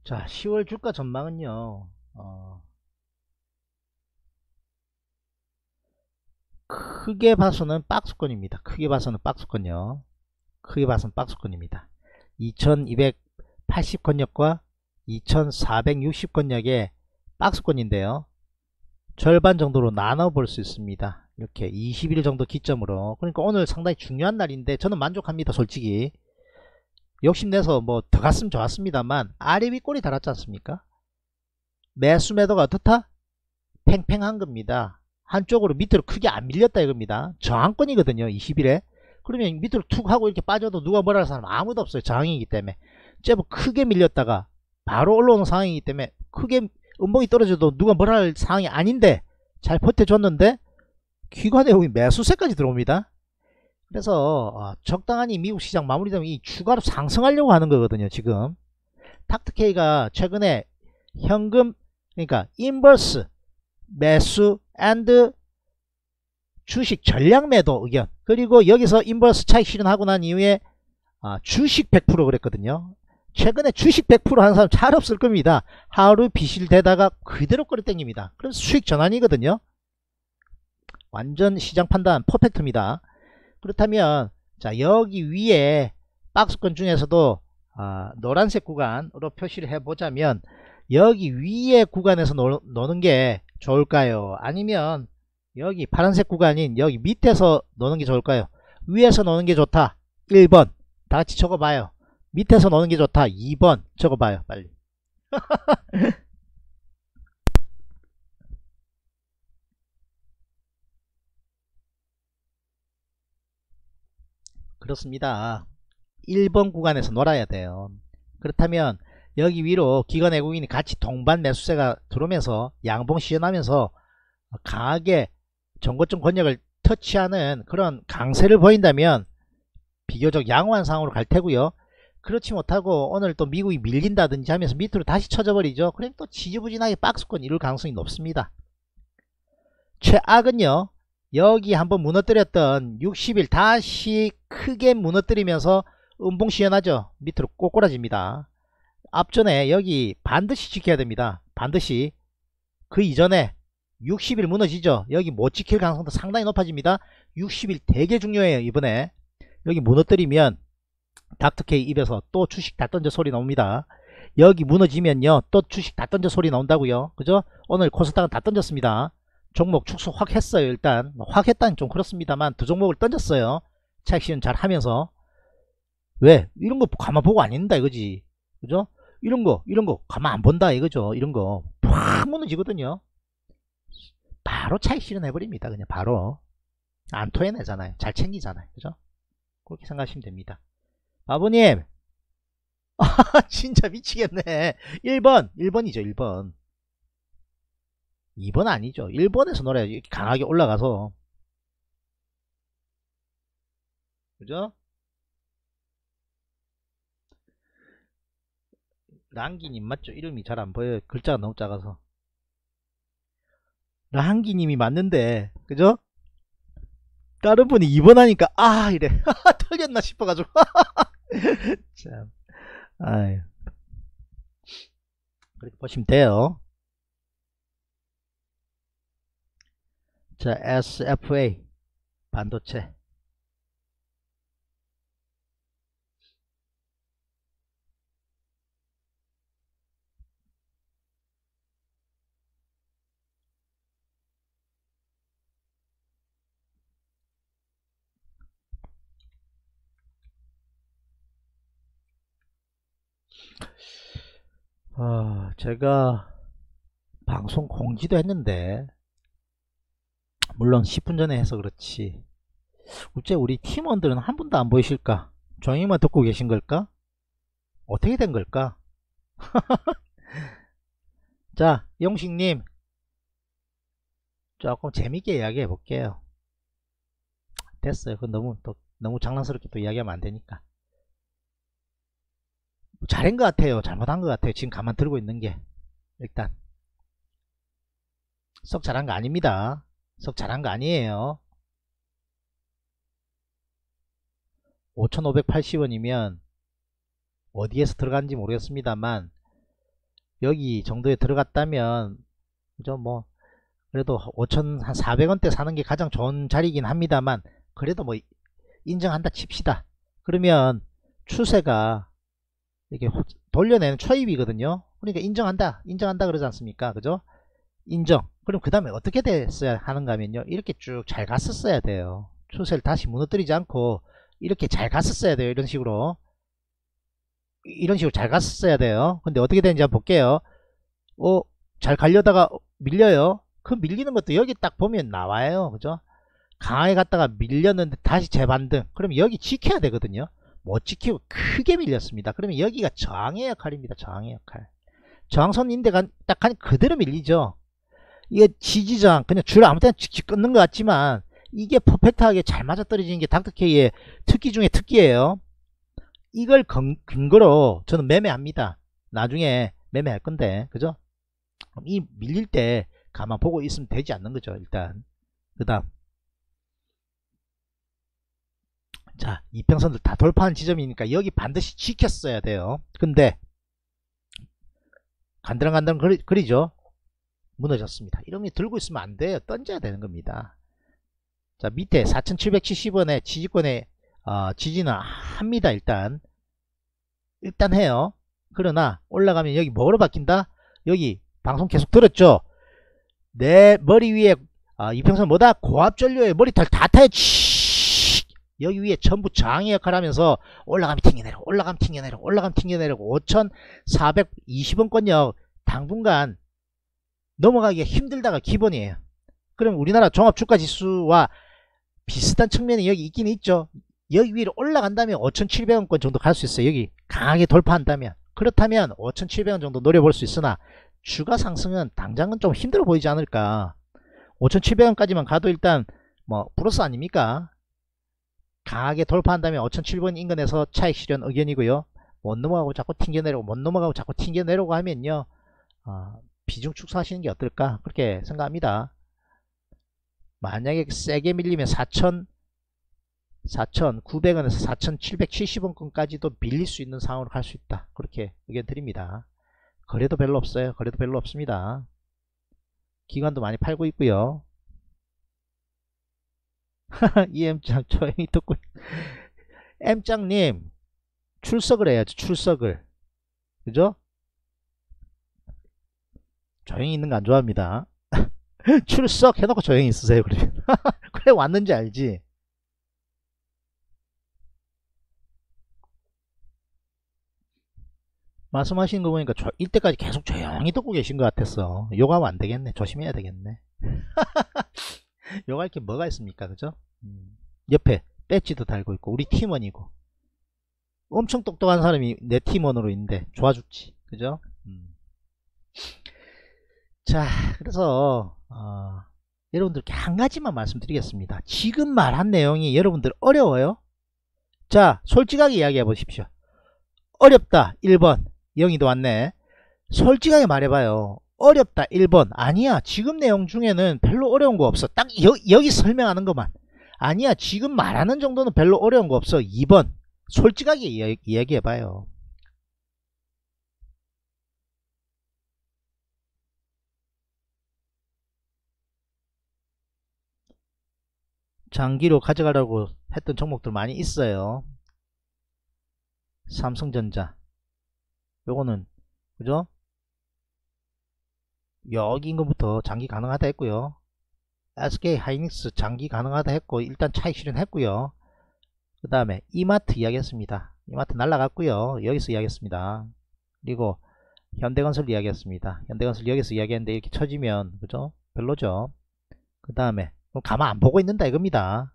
자, 10월 주가 전망은요, 크게 봐서는 박스권입니다. 크게 봐서는 박스권입니다. 2280권역과 2460권역의 박스권인데요, 절반 정도로 나눠 볼 수 있습니다. 이렇게 20일 정도 기점으로. 그러니까 오늘 상당히 중요한 날인데 저는 만족합니다. 솔직히 욕심내서 뭐 더 갔으면 좋았습니다만 아래 위 꼬리 달았지 않습니까? 매수 매도가 어떻다? 팽팽한 겁니다. 한쪽으로 밑으로 크게 안 밀렸다 이겁니다. 저항권이거든요, 20일에. 그러면 밑으로 툭 하고 이렇게 빠져도 누가 뭐라 할 사람 아무도 없어요. 저항이기 때문에. 제법 크게 밀렸다가 바로 올라오는 상황이기 때문에 크게 음봉이 떨어져도 누가 뭐라 할 상황이 아닌데 잘 버텨줬는데 기관의 여기 매수세까지 들어옵니다. 그래서 적당하니 미국 시장 마무리되면 이 추가로 상승하려고 하는 거거든요. 지금 닥터케이가 최근에 현금, 그러니까 인버스 매수 앤드 주식 전량 매도 의견, 그리고 여기서 인버스 차익 실현하고 난 이후에 주식 100% 그랬거든요. 최근에 주식 100% 하는 사람 잘 없을 겁니다. 하루 비실대다가 그대로 끌어당깁니다. 그럼 수익 전환이거든요. 완전 시장 판단 퍼펙트입니다. 그렇다면 자, 여기 위에 박스권 중에서도 노란색 구간으로 표시를 해보자면 여기 위에 구간에서 노는 게 좋을까요? 아니면 여기 파란색 구간인 여기 밑에서 노는 게 좋을까요? 위에서 노는 게 좋다, 1번. 다 같이 적어봐요. 밑에서 노는 게 좋다, 2번. 적어봐요, 빨리. 그렇습니다. 1번 구간에서 놀아야 돼요. 그렇다면 여기 위로 기관 외국인이 같이 동반 매수세가 들어오면서 양봉 시전하면서 강하게 전고점 권역을 터치하는 그런 강세를 보인다면 비교적 양호한 상황으로 갈 테고요. 그렇지 못하고 오늘 또 미국이 밀린다든지 하면서 밑으로 다시 쳐져버리죠. 그럼 또 지지부진하게 박스권 이룰 가능성이 높습니다. 최악은요, 여기 한번 무너뜨렸던 60일 다시 크게 무너뜨리면서 음봉시연하죠. 밑으로 꼬꾸라집니다. 앞전에 여기 반드시 지켜야 됩니다. 반드시. 그 이전에 60일 무너지죠. 여기 못 지킬 가능성도 상당히 높아집니다. 60일 되게 중요해요. 이번에 여기 무너뜨리면 닥터케이 입에서 또 주식 다 던져 소리 나옵니다. 여기 무너지면요 또 주식 다 던져 소리 나온다고요. 그죠? 오늘 코스닥은 다 던졌습니다. 종목 축소 확 했어요. 일단 확 했다니 좀 그렇습니다만 두 종목을 던졌어요. 차익 실현 잘 하면서. 왜? 이런 거 가만 보고 안 있는다 이거지. 그죠? 이런 거 가만 안 본다 이거죠. 이런 거 팍 무너지거든요. 바로 차익 실현해버립니다. 그냥 바로. 안 토해내잖아요. 잘 챙기잖아요. 그죠? 그렇게 생각하시면 됩니다. 아버님, 아, 진짜 미치겠네. 1번이죠, 1번. 2번 아니죠. 1번에서 놀아야지. 강하게 올라가서. 그죠? 랑기님 맞죠? 이름이 잘 안 보여요. 글자가 너무 작아서. 랑기님이 맞는데, 그죠? 다른 분이 2번 하니까, 아, 이래. 털렸나 싶어가지고. 참. 아유. 그렇게 보시면 돼요. 자, SFA 반도체. 아, 제가 방송 공지도 했는데, 물론 10분 전에 해서 그렇지, 어째 우리 팀원들은 한 분도 안 보이실까? 조용히만 듣고 계신 걸까? 어떻게 된 걸까? 자, 영식님, 조금 재밌게 이야기해 볼게요. 됐어요. 그건 너무 장난스럽게 또 이야기하면 안 되니까. 잘한 것 같아요. 잘못한 것 같아요. 지금 가만 들고 있는 게. 일단 썩 잘한 거 아닙니다. 썩 잘한 거 아니에요. 5,580원이면 어디에서 들어간지 모르겠습니다만 여기 정도에 들어갔다면 그죠? 뭐 그래도 5,400원대 사는 게 가장 좋은 자리이긴 합니다만 그래도 뭐 인정한다 칩시다. 그러면 추세가 이렇게 돌려내는 초입이거든요. 그러니까 인정한다 그러지 않습니까? 그죠? 인정. 그럼 그 다음에 어떻게 됐어야 하는가 하면요, 이렇게 쭉 잘 갔었어야 돼요. 추세를 다시 무너뜨리지 않고 이렇게 잘 갔었어야 돼요. 이런 식으로 잘 갔었어야 돼요. 근데 어떻게 되는지 한번 볼게요. 잘 가려다가 밀려요. 그 밀리는 것도 여기 딱 보면 나와요. 그죠? 강하게 갔다가 밀렸는데 다시 재반등. 그럼 여기 지켜야 되거든요. 못 지키고 크게 밀렸습니다. 그러면 여기가 저항의 역할입니다. 저항의 역할. 저항선인데 딱 하니 그대로 밀리죠. 이게 지지저항, 그냥 줄 아무 때나 끊는 것 같지만 이게 퍼펙트하게 잘 맞아떨어지는 게 닥터케이의 특기 중에 특기예요. 이걸 근거로 저는 매매합니다. 나중에 매매할 건데, 그죠? 이 밀릴 때 가만 보고 있으면 되지 않는 거죠. 일단 그 다음, 자, 이평선들 다 돌파한 지점이니까 여기 반드시 지켰어야 돼요. 근데 간드랑간드랑 그리죠. 무너졌습니다. 이러면 들고 있으면 안 돼요. 던져야 되는 겁니다. 자, 밑에 4770원에 지지권에 지지는 합니다. 일단 해요. 그러나 올라가면 여기 뭐로 바뀐다? 여기 방송 계속 들었죠? 내 머리 위에 이평선 뭐다? 고압전류의 머리털 다 타요. 여기 위에 전부 저항의 역할을 하면서 올라가면 튕겨내려, 올라가면 튕겨내려, 올라가면 튕겨내려고 5,420원권역 당분간 넘어가기가 힘들다가 기본이에요. 그럼 우리나라 종합주가지수와 비슷한 측면이 여기 있긴 있죠. 여기 위로 올라간다면 5,700원권 정도 갈 수 있어요. 여기 강하게 돌파한다면. 그렇다면 5,700원 정도 노려볼 수 있으나 주가 상승은 당장은 좀 힘들어 보이지 않을까. 5,700원까지만 가도 일단 뭐 플러스 아닙니까? 강하게 돌파한 다음에 5007번 인근에서 차익 실현 의견이고요. 못 넘어가고 자꾸 튕겨내려고 하면요, 비중 축소하시는 게 어떨까 그렇게 생각합니다. 만약에 세게 밀리면 4,900원에서 4,770원까지도 밀릴 수 있는 상황으로 갈 수 있다, 그렇게 의견 드립니다. 거래도 별로 없어요. 거래도 별로 없습니다. 기관도 많이 팔고 있고요. EM장 조용히 듣고 M장님 출석을 해야죠. 출석을, 그죠? 조용히 있는 거 안 좋아합니다. 출석 해놓고 조용히 있으세요, 그러면. 그래 왔는지 알지. 말씀하시는 거 보니까 이때까지 계속 조용히 듣고 계신 것 같았어. 욕하면 안 되겠네. 조심해야 되겠네. 욕할 게 뭐가 있습니까, 그죠? 옆에 배지도 달고 있고 우리 팀원이고 엄청 똑똑한 사람이 내 팀원으로 있는데 좋아 죽지, 그죠? 자, 그래서 여러분들께 한 가지만 말씀드리겠습니다. 지금 말한 내용이 여러분들 어려워요? 자, 솔직하게 이야기해 보십시오. 어렵다 1번. 영희도 왔네. 솔직하게 말해봐요. 어렵다 1번. 아니야, 지금 내용 중에는 별로 어려운 거 없어. 딱 여기 설명하는 것만. 아니야, 지금 말하는 정도는 별로 어려운 거 없어. 2번. 솔직하게 이야기해봐요. 장기로 가져가라고 했던 종목들 많이 있어요. 삼성전자, 요거는, 그죠? 여기인 것부터 장기 가능하다 했고요. SK 하이닉스 장기 가능하다 했고 일단 차익 실현했고요. 그 다음에 이마트 이야기했습니다. 이마트 날라갔고요. 여기서 이야기했습니다. 그리고 현대건설 이야기했습니다. 현대건설 여기서 이야기했는데 이렇게 쳐지면, 그죠? 별로죠. 그 다음에 가만 안 보고 있는다 이겁니다.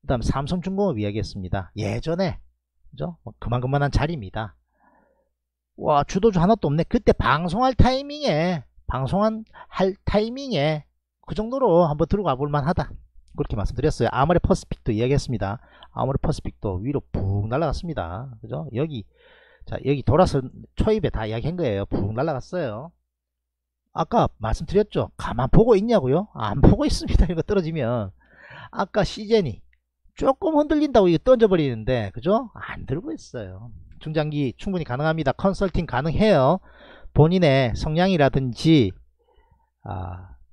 그 다음 삼성중공업 이야기했습니다. 예전에, 그죠? 그만한 자리입니다. 와, 주도주 하나도 없네. 그때 방송할 타이밍에 그 정도로 한번 들어가 볼만 하다, 그렇게 말씀드렸어요. 아모레 퍼스픽도 이야기했습니다. 아모레 퍼스픽도 위로 푹 날아갔습니다. 그죠? 여기, 자, 여기 돌아서 초입에 다 이야기한 거예요. 푹 날아갔어요. 아까 말씀드렸죠? 가만 보고 있냐고요? 안 보고 있습니다. 이거 떨어지면. 아까 씨젠이 조금 흔들린다고 이거 던져버리는데, 그죠? 안 들고 있어요. 중장기 충분히 가능합니다. 컨설팅 가능해요. 본인의 성향이라든지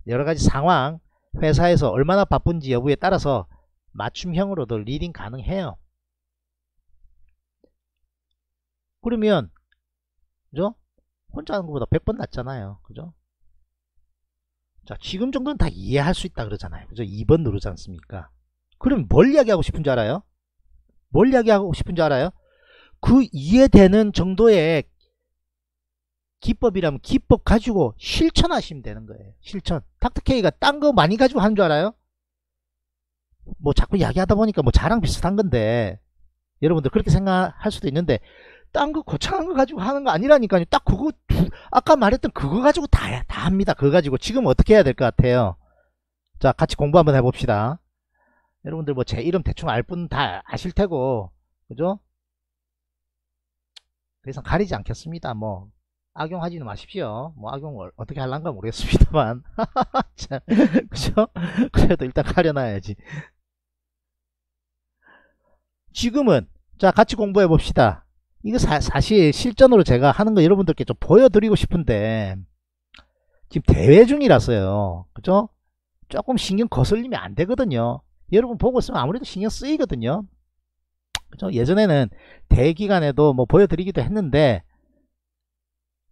여러가지 상황, 회사에서 얼마나 바쁜지 여부에 따라서 맞춤형으로도 리딩 가능해요. 그러면, 그죠? 혼자 하는 것보다 100번 낫잖아요, 그죠? 자, 지금 정도는 다 이해할 수 있다 그러잖아요, 그죠? 2번 누르지 않습니까? 그럼 뭘 이야기하고 싶은지 알아요? 뭘 이야기하고 싶은지 알아요? 그 이해되는 정도의 기법이라면 기법 가지고 실천하시면 되는 거예요. 실천. 닥터케이가 딴 거 많이 가지고 하는 줄 알아요? 뭐 자꾸 이야기하다 보니까 뭐 자랑 비슷한 건데, 여러분들 그렇게 생각할 수도 있는데, 딴 거 거창한 거 가지고 하는 거 아니라니까요. 딱 그거, 아까 말했던 그거 가지고 다 합니다. 그거 가지고. 지금 어떻게 해야 될 것 같아요? 자, 같이 공부 한번 해봅시다. 여러분들 뭐 제 이름 대충 알 분 다 아실 테고, 그죠? 더 이상 가리지 않겠습니다. 뭐 악용하지는 마십시오. 뭐 악용을 어떻게 하려는가 모르겠습니다만. 자, 그죠? 그래도 일단 가려놔야지. 지금은, 자, 같이 공부해 봅시다. 이거 사실 실전으로 제가 하는 거 여러분들께 좀 보여드리고 싶은데, 지금 대회 중이라서요, 그죠? 조금 신경 거슬리면 안 되거든요. 여러분 보고 있으면 아무래도 신경 쓰이거든요, 그죠? 예전에는 대회 기간에도 뭐 보여드리기도 했는데,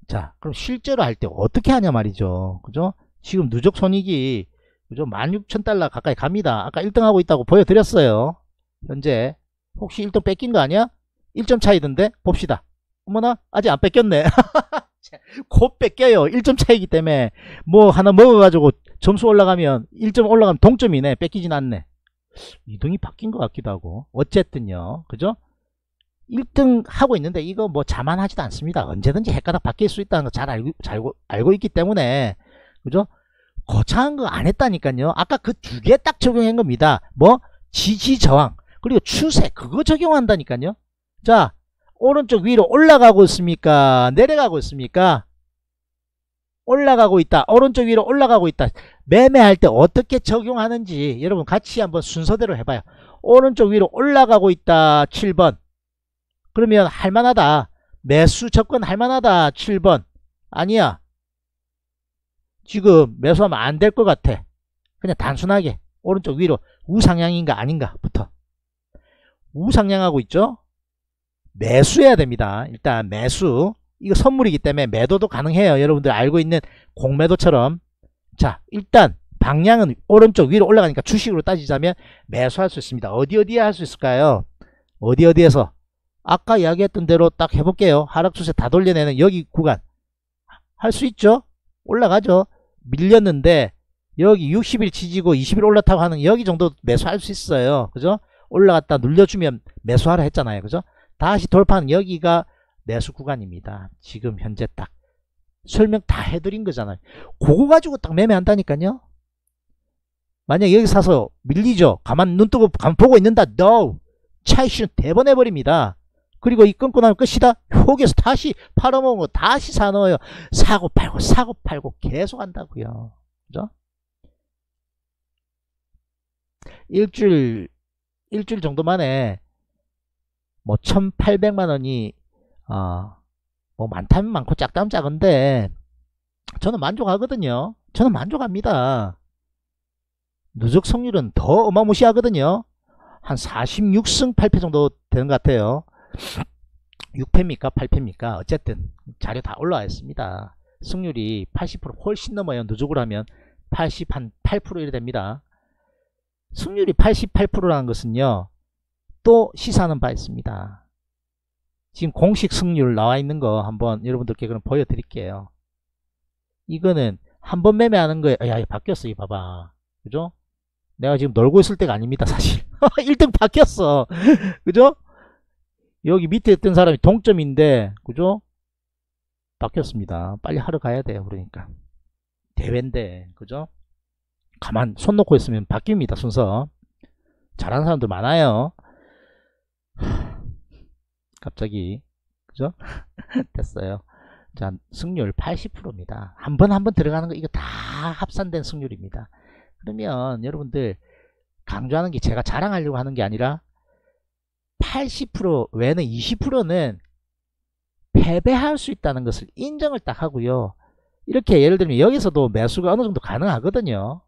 자, 그럼 실제로 할 때 어떻게 하냐 말이죠, 그죠? 지금 누적 손익이, 그죠? 16,000달러 가까이 갑니다. 아까 1등 하고 있다고 보여드렸어요. 현재 혹시 1등 뺏긴 거 아니야? 1점 차이던데 봅시다. 어머나, 아직 안 뺏겼네. 곧 뺏겨요. 1점 차이기 때문에 뭐 하나 먹어가지고 점수 올라가면, 1점 올라가면 동점이네. 뺏기진 않네. 2등이 바뀐 것 같기도 하고. 어쨌든요, 그죠? 1등 하고 있는데 이거 뭐 자만하지도 않습니다. 언제든지 헷가닥 바뀔 수 있다는 거 잘 알고 있기 때문에, 그죠? 거창한 거 안 했다니까요. 아까 그 두 개 딱 적용한 겁니다. 뭐 지지저항 그리고 추세 그거 적용한다니까요. 자, 오른쪽 위로 올라가고 있습니까? 내려가고 있습니까? 올라가고 있다. 오른쪽 위로 올라가고 있다. 매매할 때 어떻게 적용하는지 여러분 같이 한번 순서대로 해봐요. 오른쪽 위로 올라가고 있다. 7번. 그러면 할만하다. 매수 접근 할만하다. 7번. 아니야. 지금 매수하면 안 될 것 같아. 그냥 단순하게 오른쪽 위로 우상향인가 아닌가부터. 우상향하고 있죠? 매수해야 됩니다. 일단 매수. 이거 선물이기 때문에 매도도 가능해요. 여러분들 알고 있는 공매도처럼. 자, 일단 방향은 오른쪽 위로 올라가니까 주식으로 따지자면 매수할 수 있습니다. 어디에 할 수 있을까요? 어디에서? 아까 이야기했던 대로 딱 해볼게요. 하락 추세 다 돌려내는 여기 구간. 할 수 있죠? 올라가죠? 밀렸는데 여기 60일 지지고 20일 올라타고 하는 여기 정도 매수할 수 있어요. 그죠? 올라갔다 눌려주면 매수하라 했잖아요. 그죠? 다시 돌파하는 여기가 매수 구간입니다. 지금 현재 딱 설명 다 해드린 거잖아요. 그거 가지고 딱 매매한다니까요. 만약 여기 사서 밀리죠. 가만 눈 뜨고 가만 보고 있는다. No! 차이슈 대번 해버립니다. 그리고 이 끊고 나면 끝이다. 여기에서 다시 팔아먹은 거 다시 사넣어요. 사고 팔고 사고 팔고 계속 한다고요. 그죠? 일주일 정도 만에 뭐 1800만원이 뭐 많다면 많고 작다면 작은데 저는 만족하거든요. 저는 만족합니다. 누적 성률은 더 어마무시하거든요. 한 46승 8패 정도 되는 것 같아요. 6패입니까? 8패입니까? 어쨌든 자료 다 올라와 있습니다. 승률이 80% 훨씬 넘어요. 누적으로 하면 88% 이래 됩니다. 승률이 88%라는 것은요. 또 시사하는 바 있습니다. 지금 공식 승률 나와 있는 거 한번 여러분들께 그럼 보여드릴게요. 이거는 한번 매매하는 거에, 야, 이거 바뀌었어. 이거 봐봐. 그죠? 내가 지금 놀고 있을 때가 아닙니다, 사실. 1등 바뀌었어. 그죠? 여기 밑에 있던 사람이 동점인데, 그죠? 바뀌었습니다. 빨리 하러 가야 돼요, 그러니까. 대회인데, 그죠? 가만 손 놓고 있으면 바뀝니다, 순서. 잘하는 사람들 많아요. 갑자기 그죠? 됐어요. 자, 승률 80%입니다. 한 번 들어가는 거 이거 다 합산된 승률입니다. 그러면 여러분들 강조하는 게 제가 자랑하려고 하는 게 아니라 80% 외에는 20%는 패배할 수 있다는 것을 인정을 딱 하고요. 이렇게 예를 들면 여기서도 매수가 어느 정도 가능하거든요.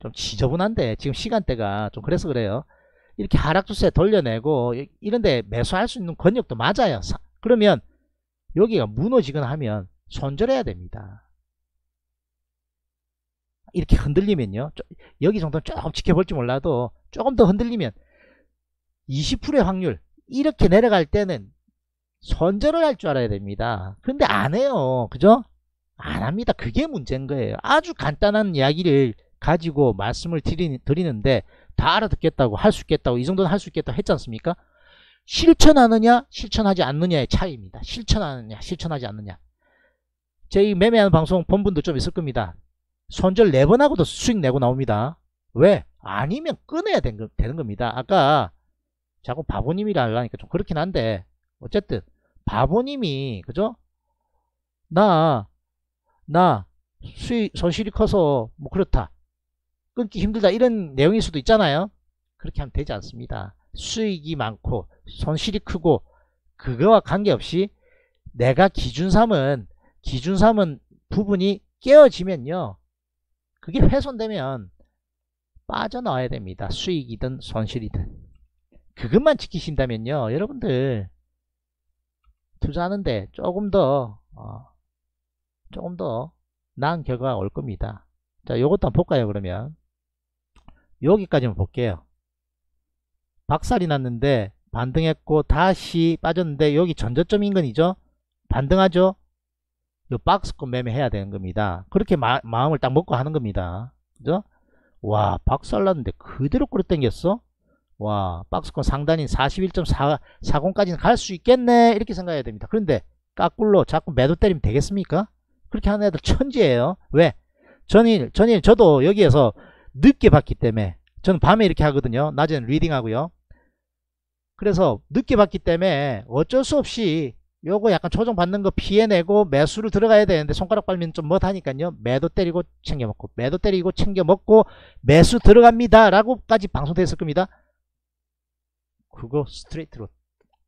좀 지저분한데 지금 시간대가 좀 그래서 그래요. 이렇게 하락 추세 돌려내고 이런데 매수할 수 있는 권역도 맞아요. 그러면 여기가 무너지거나 하면 손절해야 됩니다. 이렇게 흔들리면요. 여기 정도는 조금 지켜볼지 몰라도 조금 더 흔들리면 20%의 확률 이렇게 내려갈 때는 손절을 할 줄 알아야 됩니다. 근데 안 해요. 그죠? 안 합니다. 그게 문제인 거예요. 아주 간단한 이야기를 가지고 말씀을 드리는데 다 알아듣겠다고 할 수 있겠다고 이 정도는 할 수 있겠다고 했지 않습니까? 실천하느냐 실천하지 않느냐의 차이입니다. 실천하느냐 실천하지 않느냐. 저희 매매하는 방송 본 분도 좀 있을 겁니다. 손절 4번 하고도 수익 내고 나옵니다. 왜? 아니면 끊어야 되는 겁니다. 아까 자꾸 바보님이라 하려니까 좀 그렇긴 한데 어쨌든 바보님이 그죠? 나 수익 손실이 커서 뭐 그렇다. 끊기 힘들다 이런 내용일 수도 있잖아요. 그렇게 하면 되지 않습니다. 수익이 많고 손실이 크고 그거와 관계없이 내가 기준 삼은 부분이 깨어지면요. 그게 훼손되면 빠져나와야 됩니다. 수익이든 손실이든. 그것만 지키신다면요. 여러분들 투자하는데 조금 더 나은 결과가 올 겁니다. 자, 요것도 한번 볼까요? 그러면 여기까지만 볼게요. 박살이 났는데 반등했고 다시 빠졌는데 여기 전저점 인근이죠. 반등하죠. 요 박스권 매매해야 되는 겁니다. 그렇게 마음을 딱 먹고 하는 겁니다. 그죠? 와, 박살났는데 그대로 끌어당겼어. 와, 박스권 상단인 41.40까지는 갈 수 있겠네 이렇게 생각해야 됩니다. 그런데 까꿀로 자꾸 매도 때리면 되겠습니까? 그렇게 하는 애들 천지예요. 왜? 전일 저도 여기에서 늦게 봤기 때문에, 저는 밤에 이렇게 하거든요. 낮에는 리딩하고요. 그래서 늦게 봤기 때문에 어쩔 수 없이 요거 약간 조정 받는 거 피해내고 매수를 들어가야 되는데, 손가락 빨면 좀 못하니까요. 매도 때리고 챙겨 먹고, 매도 때리고 챙겨 먹고, 매수 들어갑니다 라고까지 방송되었을 겁니다. 그거 스트레이트로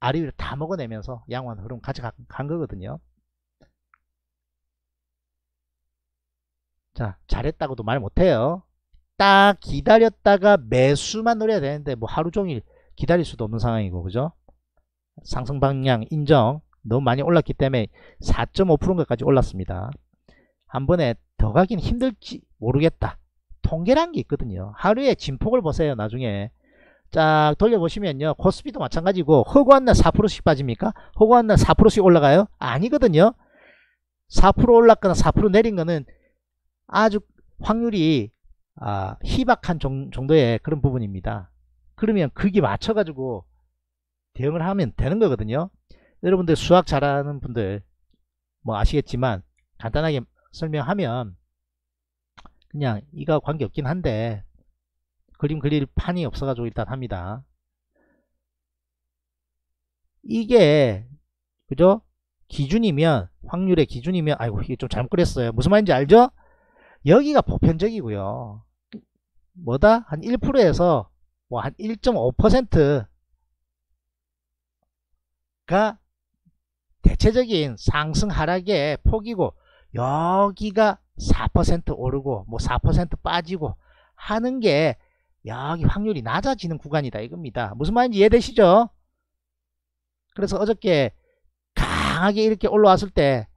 아래 위로 다 먹어내면서 양호한 흐름 가져간 거거든요. 자, 잘했다고도 말 못해요. 딱 기다렸다가 매수만 노려야 되는데 뭐 하루 종일 기다릴 수도 없는 상황이고, 그죠? 상승 방향 인정. 너무 많이 올랐기 때문에 4.5%까지 올랐습니다. 한 번에 더 가긴 힘들지 모르겠다. 통계란 게 있거든요. 하루에 진폭을 보세요. 나중에 쫙 돌려보시면요. 코스피도 마찬가지고 허구한 날 4%씩 빠집니까? 허구한 날 4%씩 올라가요? 아니거든요. 4% 올랐거나 4% 내린 거는 아주 확률이 희박한 정도의 그런 부분입니다. 그러면 그게 맞춰가지고 대응을 하면 되는 거거든요. 여러분들 수학 잘하는 분들 뭐 아시겠지만, 간단하게 설명하면 그냥 이가 관계없긴 한데 그림 그릴 판이 없어가지고 일단 합니다. 이게 그죠? 기준이면, 확률의 기준이면, 아이고 이게 좀 잘못 그렸어요. 무슨 말인지 알죠? 여기가 보편적이고요. 뭐다? 한 1%에서 뭐 한 1.5%가 대체적인 상승 하락의 폭이고, 여기가 4% 오르고 뭐 4% 빠지고 하는 게 여기 확률이 낮아지는 구간이다 이겁니다. 무슨 말인지 이해되시죠? 그래서 어저께 강하게 이렇게 올라왔을 때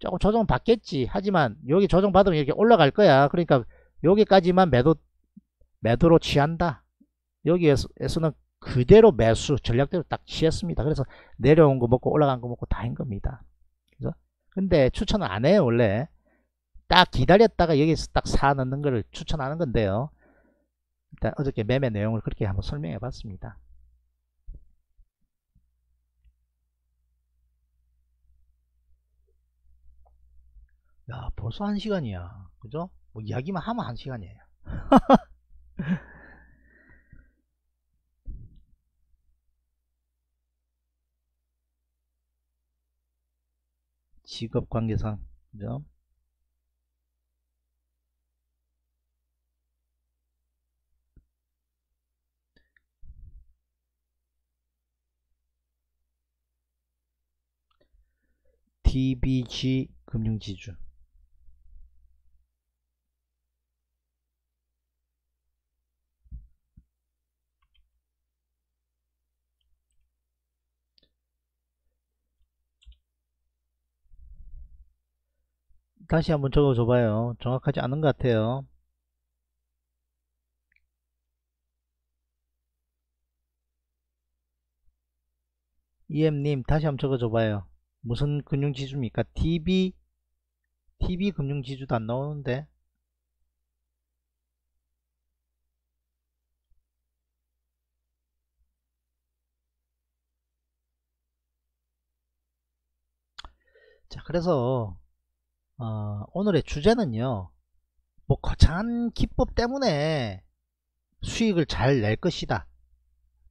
조금 조정 받겠지, 하지만 여기 조정 받으면 이렇게 올라갈 거야. 그러니까 여기까지만 매도로 취한다. 여기에서는 그대로 매수 전략대로 딱 취했습니다. 그래서 내려온 거 먹고 올라간 거 먹고 다 한 겁니다. 그죠? 근데 추천은 안 해요. 원래 딱 기다렸다가 여기서 딱 사 넣는 거를 추천하는 건데요, 일단 어저께 매매 내용을 그렇게 한번 설명해 봤습니다. 야, 벌써 1시간이야. 그죠? 뭐 이야기만 하면 1시간이에요. 직업 관계상, 그죠? DBG 금융지주. 다시 한번 적어줘봐요. 정확하지 않은 것 같아요. EM님 다시 한번 적어줘봐요. 무슨 금융지주입니까? DB 금융지주도 안 나오는데. 자, 그래서 오늘의 주제는요, 뭐 거창한 기법 때문에 수익을 잘 낼 것이다,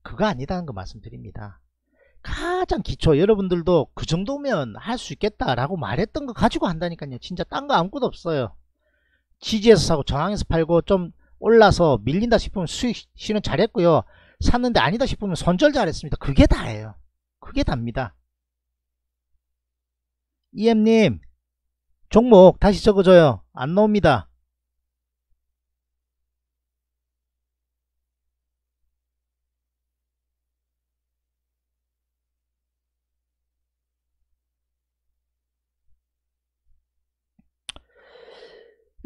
그거 아니다는 거 말씀드립니다. 가장 기초, 여러분들도 그 정도면 할 수 있겠다라고 말했던 거 가지고 한다니까요. 진짜 딴 거 아무것도 없어요. 지지에서 사고 저항에서 팔고, 좀 올라서 밀린다 싶으면 수익 실현 잘했고요, 샀는데 아니다 싶으면 손절 잘했습니다. 그게 다예요. 그게 답니다. EM님 종목 다시 적어줘요. 안 나옵니다.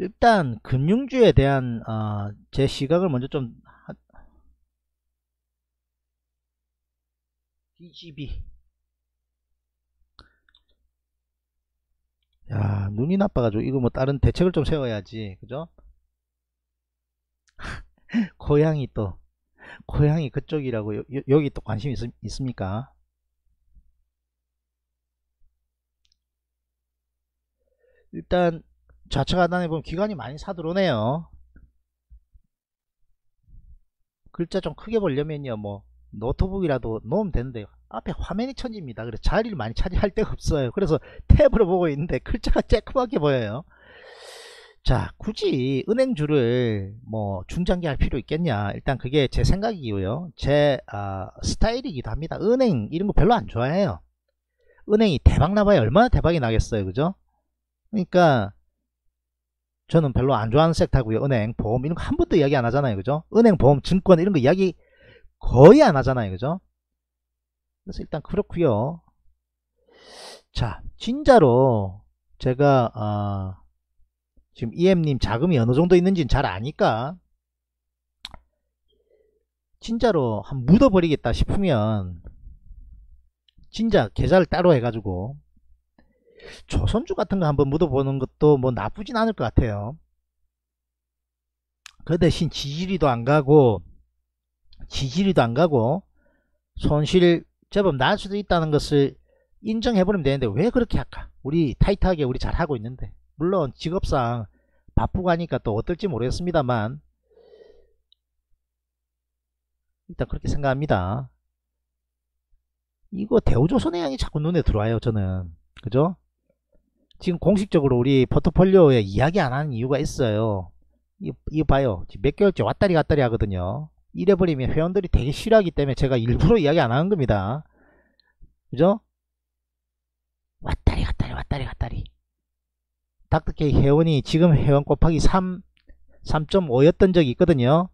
일단 금융주에 대한 제 시각을 먼저 좀. DGB. 야, 눈이 나빠가지고 이거 뭐 다른 대책을 좀 세워야지, 그죠? 고향이 그쪽이라고 여기 또 관심이 있습니까? 일단 좌측 하단에 보면 기관이 많이 사들어오네요. 글자 좀 크게 보려면요 뭐 노트북이라도 놓으면 되는데요, 앞에 화면이 천지입니다. 그래서 자리를 많이 차지할 데가 없어요. 그래서 탭으로 보고 있는데 글자가 쬐끄맣게 보여요. 자, 굳이 은행주를 뭐 중장기 할 필요 있겠냐, 일단 그게 제 생각이고요, 제 스타일이기도 합니다. 은행 이런 거 별로 안 좋아해요. 은행이 대박 나봐야 얼마나 대박이 나겠어요, 그죠? 그러니까 저는 별로 안 좋아하는 섹터고요. 은행, 보험 이런 거 한 번도 이야기 안 하잖아요, 그죠? 은행, 보험, 증권 이런 거 이야기 거의 안 하잖아요, 그죠? 그래서 일단 그렇고요. 자, 진짜로 제가 지금 EM님 자금이 어느 정도 있는지는 잘 아니까 진짜로 한 묻어버리겠다 싶으면 진짜 계좌를 따로 해가지고 조선주 같은 거 한번 묻어보는 것도 뭐 나쁘진 않을 것 같아요. 그 대신 지지리도 안 가고 손실 제법 날 수도 있다는 것을 인정해버리면 되는데 왜 그렇게 할까? 우리 타이트하게 우리 잘하고 있는데, 물론 직업상 바쁘고 하니까 또 어떨지 모르겠습니다만 일단 그렇게 생각합니다. 이거 대우조선해양이 자꾸 눈에 들어와요, 저는. 그죠? 지금 공식적으로 우리 포트폴리오에 이야기 안 하는 이유가 있어요. 이거 봐요. 지금 몇 개월째 왔다리 갔다리 하거든요. 이래버리면 회원들이 되게 싫어하기 때문에 제가 일부러 이야기 안 하는 겁니다. 그죠? 왔다리 갔다리 왔다리 갔다리. 닥터케이 회원이 지금 회원 곱하기 3.5였던 적이 있거든요.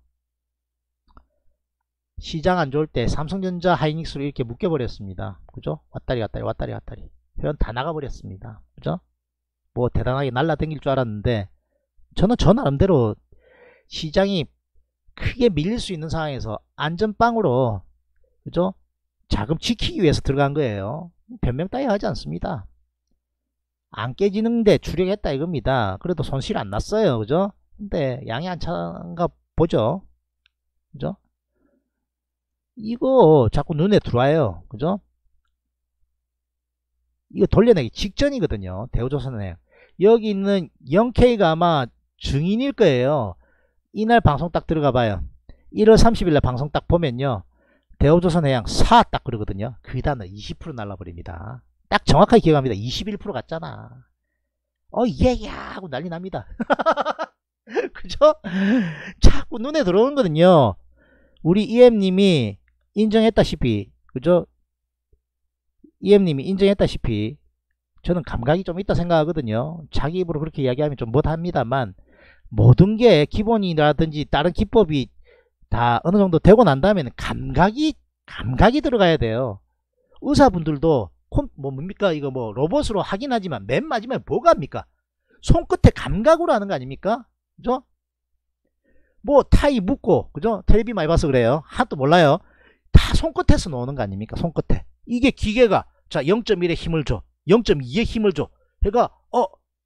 시장 안 좋을 때 삼성전자 하이닉스로 이렇게 묶여버렸습니다. 그죠? 왔다리 갔다리 왔다리 갔다리. 회원 다 나가버렸습니다. 그죠? 뭐 대단하게 날라댕길 줄 알았는데, 저는 저 나름대로 시장이 크게 밀릴 수 있는 상황에서 안전빵으로, 그죠? 자금 지키기 위해서 들어간 거예요. 변명 따위 하지 않습니다. 안 깨지는데 주력했다 이겁니다. 그래도 손실 안 났어요. 그죠? 근데 양이 안 찬가 보죠. 그죠? 이거 자꾸 눈에 들어와요. 그죠? 이거 돌려내기 직전이거든요, 대우조선해양. 여기 있는 0K가 아마 증인일 거예요. 이날 방송 딱 들어가 봐요. 1월 30일날 방송 딱 보면요, 대우조선해양 4 딱 그러거든요. 그 단어 20% 날라버립니다. 딱 정확하게 기억합니다. 21% 갔잖아. 예야 하고 난리 납니다. 그죠? 자꾸 눈에 들어오는 거든요. 우리 EM님이 인정했다시피, 그죠? EM님이 인정했다시피 저는 감각이 좀 있다 생각하거든요. 자기 입으로 그렇게 이야기하면 좀 못합니다만, 모든 게 기본이라든지 다른 기법이 다 어느 정도 되고 난 다음에는 감각이 들어가야 돼요. 의사분들도 뭡니까 이거 뭐 로봇으로 하긴 하지만 맨 마지막에 뭐가 합니까? 손끝에 감각으로 하는 거 아닙니까? 그죠? 뭐 타이 묶고, 그죠? 텔레비 많이 봐서 그래요. 하나도 몰라요. 다 손끝에서 놓는 거 아닙니까? 손끝에. 이게 기계가 자 0.1에 힘을 줘, 0.2에 힘을 줘, 얘가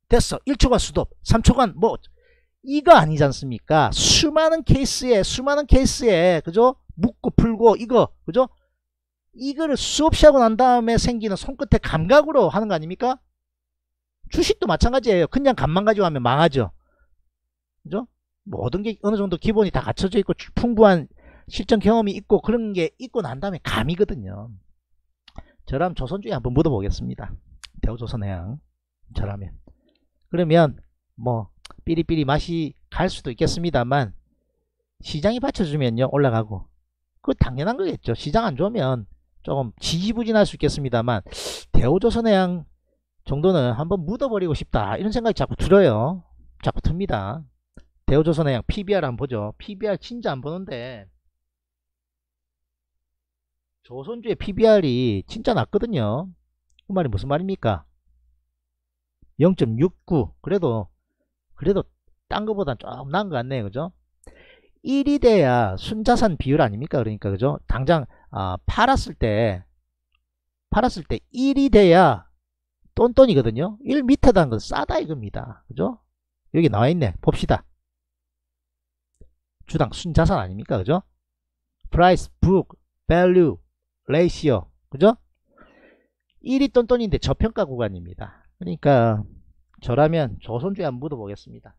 됐어, 1초간 수도, 3초간 뭐 이거 아니지 않습니까? 수많은 케이스에 그죠? 묶고 풀고 이거, 그죠? 이거를 수없이 하고 난 다음에 생기는 손끝에 감각으로 하는 거 아닙니까? 주식도 마찬가지예요. 그냥 감만 가지고 하면 망하죠. 그죠? 모든 게 어느 정도 기본이 다 갖춰져 있고 풍부한 실전 경험이 있고 그런 게 있고 난 다음에 감이거든요. 저라면 조선주에 한번 묻어보겠습니다. 대우조선해양 저라면. 그러면 뭐 삐리삐리 맛이 갈 수도 있겠습니다만 시장이 받쳐주면요 올라가고, 그거 당연한 거겠죠. 시장 안 좋으면 조금 지지부진할 수 있겠습니다만 대우조선해양 정도는 한번 묻어버리고 싶다 이런 생각이 자꾸 들어요. 자꾸 듭니다. 대우조선해양 PBR 한번 보죠. PBR 진짜 안 보는데 조선주의 PBR이 진짜 낮거든요. 그 말이 무슨 말입니까? 0.69. 그래도 딴 거보단 조금 나은 것 같네요. 그죠? 1이 돼야 순자산 비율 아닙니까? 그러니까 그죠? 당장 팔았을 때 1이 돼야 똔똔이거든요. 1 밑에 단 건 싸다 이겁니다. 그죠? 여기 나와 있네. 봅시다. 주당 순자산 아닙니까? 그죠? price, book, value, 레이시오. 그죠? 1이 똔똔인데 저평가 구간입니다. 그러니까 저라면 조선주에 한번 묻어보겠습니다.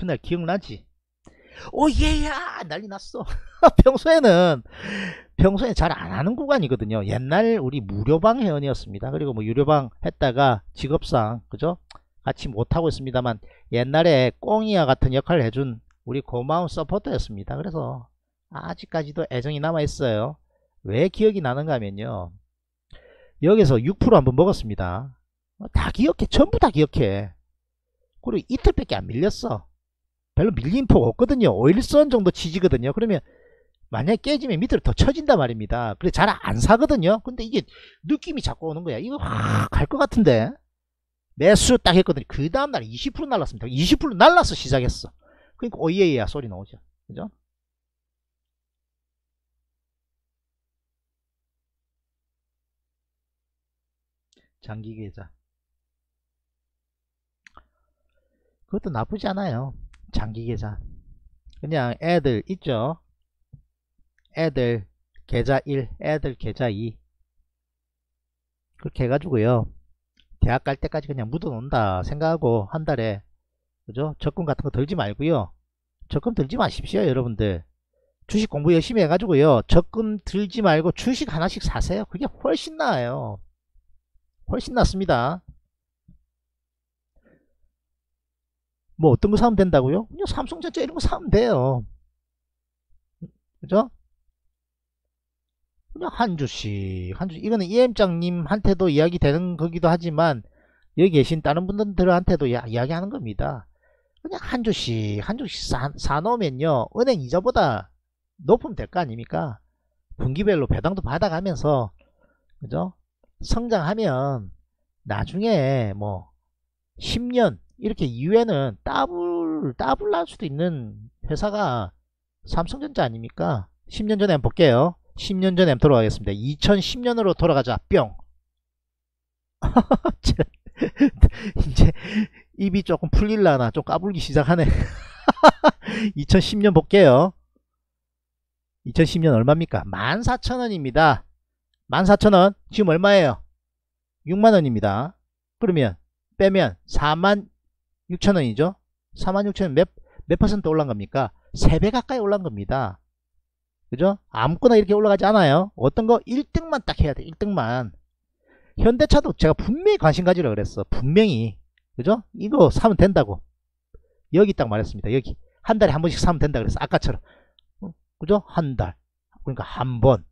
그날 기억나지? 오예야 난리 났어. 평소에 잘 안 하는 구간이거든요. 옛날 우리 무료방 회원이었습니다. 그리고 뭐 유료방 했다가 직업상 그죠? 같이 못하고 있습니다만 옛날에 꽁이와 같은 역할을 해준 우리 고마운 서포터였습니다. 그래서 아직까지도 애정이 남아있어요. 왜 기억이 나는가 하면요, 여기서 6% 한번 먹었습니다. 다 기억해. 전부 다 기억해. 그리고 이틀밖에 안 밀렸어. 별로 밀린 폭 없거든요. 5일선 정도 지지거든요. 그러면 만약에 깨지면 밑으로 더 쳐진단 말입니다. 그래서 잘 안 사거든요. 근데 이게 느낌이 자꾸 오는 거야. 이거 확 갈 것 같은데 매수 딱 했거든요. 그 다음날 20% 날랐습니다. 20% 날라서 시작했어. 그러니까 오예야 소리 나오죠. 그죠? 장기 계좌 그것도 나쁘지 않아요. 장기 계좌 그냥 애들 있죠. 애들 계좌 1, 애들 계좌 2 그렇게 해가지고요 대학 갈 때까지 그냥 묻어 놓는다 생각하고 한 달에 그죠? 적금 같은 거 들지 말고요. 적금 들지 마십시오. 여러분들 주식 공부 열심히 해가지고요 적금 들지 말고 주식 하나씩 사세요. 그게 훨씬 나아요. 훨씬 낫습니다. 뭐 어떤 거 사면 된다고요? 그냥 삼성전자 이런 거 사면 돼요. 그죠? 그냥 한 주씩 한 주씩. 이거는 EM장님한테도 이야기 되는 거기도 하지만 여기 계신 다른 분들한테도 이야기하는 겁니다. 그냥 한 주씩 한 주씩 사놓으면요 은행 이자보다 높으면 될 거 아닙니까? 분기별로 배당도 받아가면서 그죠? 성장하면 나중에 뭐 10년 이렇게 이후에는 더블 날 수도 있는 회사가 삼성전자 아닙니까? 10년 전에 한번 볼게요. 10년 전에 한번 돌아가겠습니다. 2010년으로 돌아가자. 뿅. 이제 입이 조금 풀릴라나 좀 까불기 시작하네. 2010년 볼게요. 2010년 얼마입니까? 14,000원입니다 14,000원 지금 얼마예요? 6만원입니다. 그러면 빼면 46,000원이죠 46,000원 몇 퍼센트 올란 겁니까? 3배 가까이 올란 겁니다. 그죠? 아무거나 이렇게 올라가지 않아요. 어떤 거 1등만 딱 해야 돼. 1등만. 현대차도 제가 분명히 관심 가지라고 그랬어. 분명히. 그죠? 이거 사면 된다고. 여기 딱 말했습니다. 여기. 한 달에 한 번씩 사면 된다고 그랬어. 아까처럼. 그죠? 한 달. 그러니까 한 번.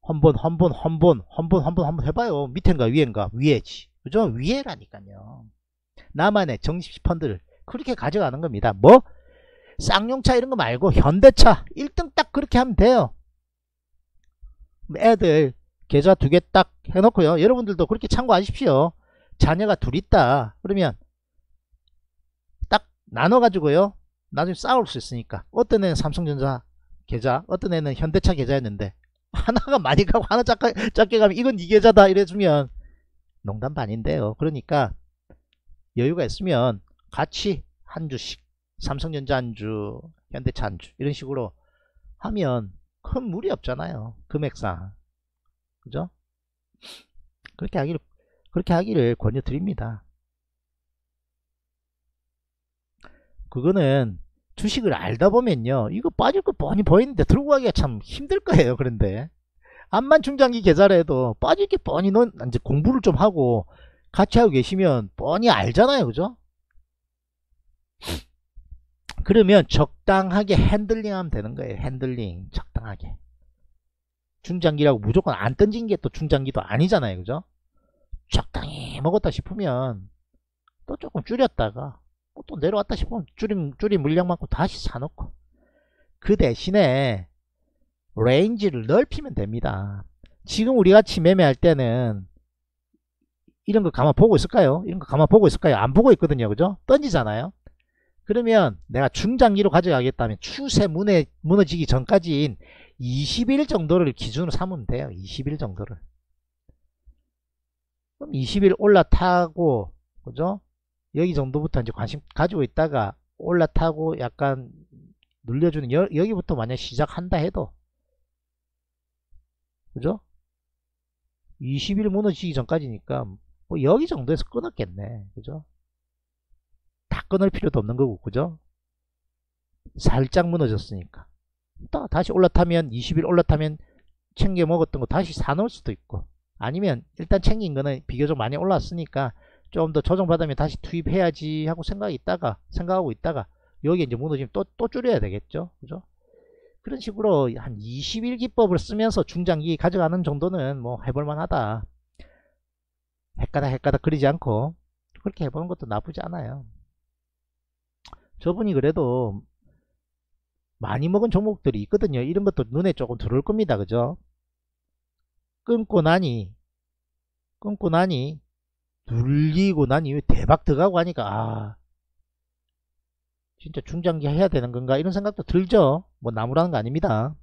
한 번 해봐요. 밑엔가 위엔가? 위에지. 그죠? 위에라니까요. 나만의 정식 펀드를 그렇게 가져가는 겁니다. 뭐? 쌍용차 이런 거 말고 현대차 1등 딱 그렇게 하면 돼요. 애들 계좌 2개 딱 해놓고요. 여러분들도 그렇게 참고하십시오. 자녀가 둘 있다. 그러면 딱 나눠가지고요. 나중에 싸울 수 있으니까. 어떤 애는 삼성전자 계좌, 어떤 애는 현대차 계좌였는데 하나가 많이 가고 하나 작게 가면 이건 네 계좌다 이래주면 농담 반인데요. 그러니까 여유가 있으면 같이 한 주씩 삼성전자 한 주, 현대차 한 주 이런 식으로 하면 큰 무리 없잖아요. 금액상. 그죠? 그렇게 하기를 권유드립니다. 그거는 주식을 알다 보면요 이거 빠질 거 뻔히 보이는데 들고 가기가 참 힘들 거예요. 그런데 암만 중장기 계좌를 해도 빠질 게 뻔히 이제 공부를 좀 하고 같이 하고 계시면 뻔히 알잖아요. 그죠? 그러면 적당하게 핸들링 하면 되는 거예요. 핸들링 적당하게. 중장기라고 무조건 안 던진 게 또 중장기도 아니잖아요. 그죠? 적당히 먹었다 싶으면 또 조금 줄였다가 또 내려왔다 싶으면 줄인 물량만큼 다시 사놓고 그 대신에 레인지를 넓히면 됩니다. 지금 우리같이 매매할 때는 이런 거 가만 보고 있을까요? 이런 거 가만 보고 있을까요? 안 보고 있거든요. 그죠? 던지잖아요. 그러면 내가 중장기로 가져가겠다면 추세 무너지기 전까지인 20일 정도를 기준으로 삼으면 돼요. 20일 정도를. 그럼 20일 올라타고 그죠? 여기 정도부터 이제 관심 가지고 있다가 올라타고 약간 눌려주는 여기부터 만약 시작한다 해도 그죠? 20일 무너지기 전까지니까 뭐 여기 정도에서 끊었겠네. 그죠? 딱 끊을 필요도 없는 거고, 그죠? 살짝 무너졌으니까. 또 다시 올라타면, 20일 올라타면 챙겨 먹었던 거 다시 사놓을 수도 있고, 아니면 일단 챙긴 거는 비교적 많이 올랐으니까 좀 더 조정받으면 다시 투입해야지 하고 생각하고 있다가 여기 이제 무너지면 또 줄여야 되겠죠. 그죠? 그런 식으로 한 20일 기법을 쓰면서 중장기 가져가는 정도는 뭐 해볼만 하다. 헷가닥 그리지 않고 그렇게 해보는 것도 나쁘지 않아요. 저분이 그래도 많이 먹은 종목들이 있거든요. 이런 것도 눈에 조금 들어올 겁니다. 그죠? 끊고 나니 눌리고 나니 대박 들어가고 하니까 아, 진짜 중장기 해야 되는 건가 이런 생각도 들죠. 뭐 나무라는 거 아닙니다.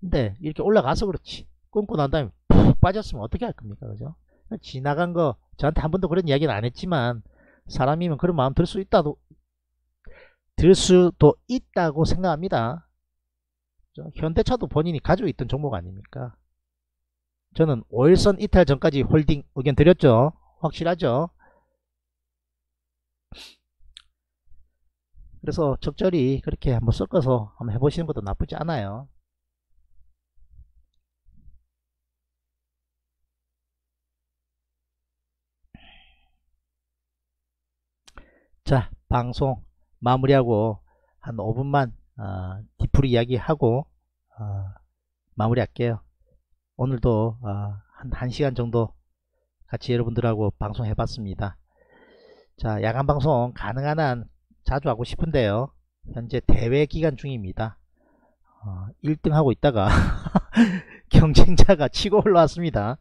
근데 이렇게 올라가서 그렇지, 끊고 난 다음에 푹 빠졌으면 어떻게 할 겁니까? 그죠? 지나간 거 저한테 한 번도 그런 이야기는 안 했지만 사람이면 그런 마음 들 수도 있다고 생각합니다. 그죠? 현대차도 본인이 가지고 있던 종목 아닙니까? 저는 5일선 이탈 전까지 홀딩 의견 드렸죠. 확실하죠. 그래서 적절히 그렇게 한번 섞어서 한번 해보시는 것도 나쁘지 않아요. 자, 방송 마무리하고 한 5분만 디프리 이야기하고 마무리할게요. 오늘도 한 1시간 정도 같이 여러분들하고 방송해봤습니다. 자, 야간 방송 가능한 한 자주 하고 싶은데요. 현재 대회 기간 중입니다. 1등 하고 있다가 경쟁자가 치고 올라왔습니다.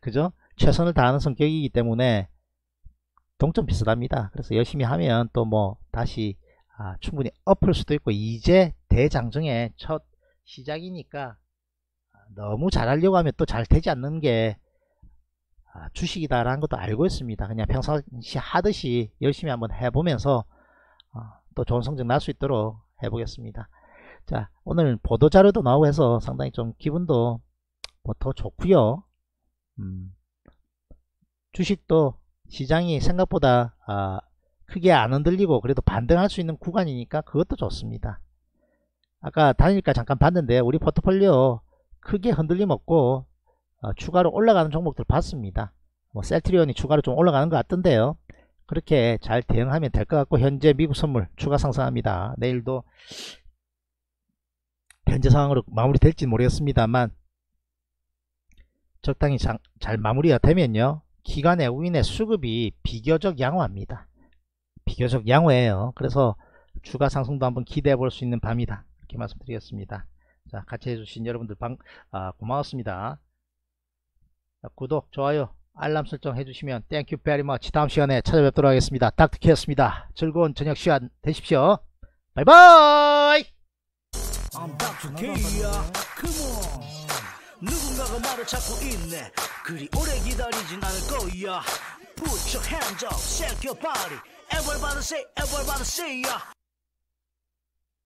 그죠? 최선을 다하는 성격이기 때문에 동점 비슷합니다. 그래서 열심히 하면 또 뭐 다시 충분히 엎을 수도 있고, 이제 대장정의 첫 시작이니까 너무 잘하려고 하면 또 잘 되지 않는 게 주식이다라는 것도 알고 있습니다. 그냥 평상시 하듯이 열심히 한번 해보면서 또 좋은 성적 날 수 있도록 해보겠습니다. 자, 오늘 보도자료도 나오고 해서 상당히 좀 기분도 더 좋고요. 주식도 시장이 생각보다 크게 안 흔들리고 그래도 반등할 수 있는 구간이니까 그것도 좋습니다. 아까 단일가 잠깐 봤는데 우리 포트폴리오 크게 흔들림 없고 추가로 올라가는 종목들 봤습니다. 뭐 셀트리온이 추가로 좀 올라가는 것 같던데요. 그렇게 잘 대응하면 될 것 같고, 현재 미국 선물 추가 상승합니다. 내일도 현재 상황으로 마무리 될지 모르겠습니다만 적당히 잘 마무리가 되면요, 기관 외국인의 수급이 비교적 양호합니다. 비교적 양호해요. 그래서 추가 상승도 한번 기대해 볼 수 있는 밤이다, 이렇게 말씀드리겠습니다. 자, 같이 해주신 여러분들 고마웠습니다. 구독, 좋아요, 알람 설정 해주시면 땡큐 베리 머치. 다음 시간에 찾아뵙도록 하겠습니다. 닥터케이였습니다. 즐거운 저녁 시간 되십시오. 바이바이. 누군가가 말을 찾고 있네. 그리 오래 기다리진 않을 거야. Put your hands up, shake your body. Everybody say, everybody say.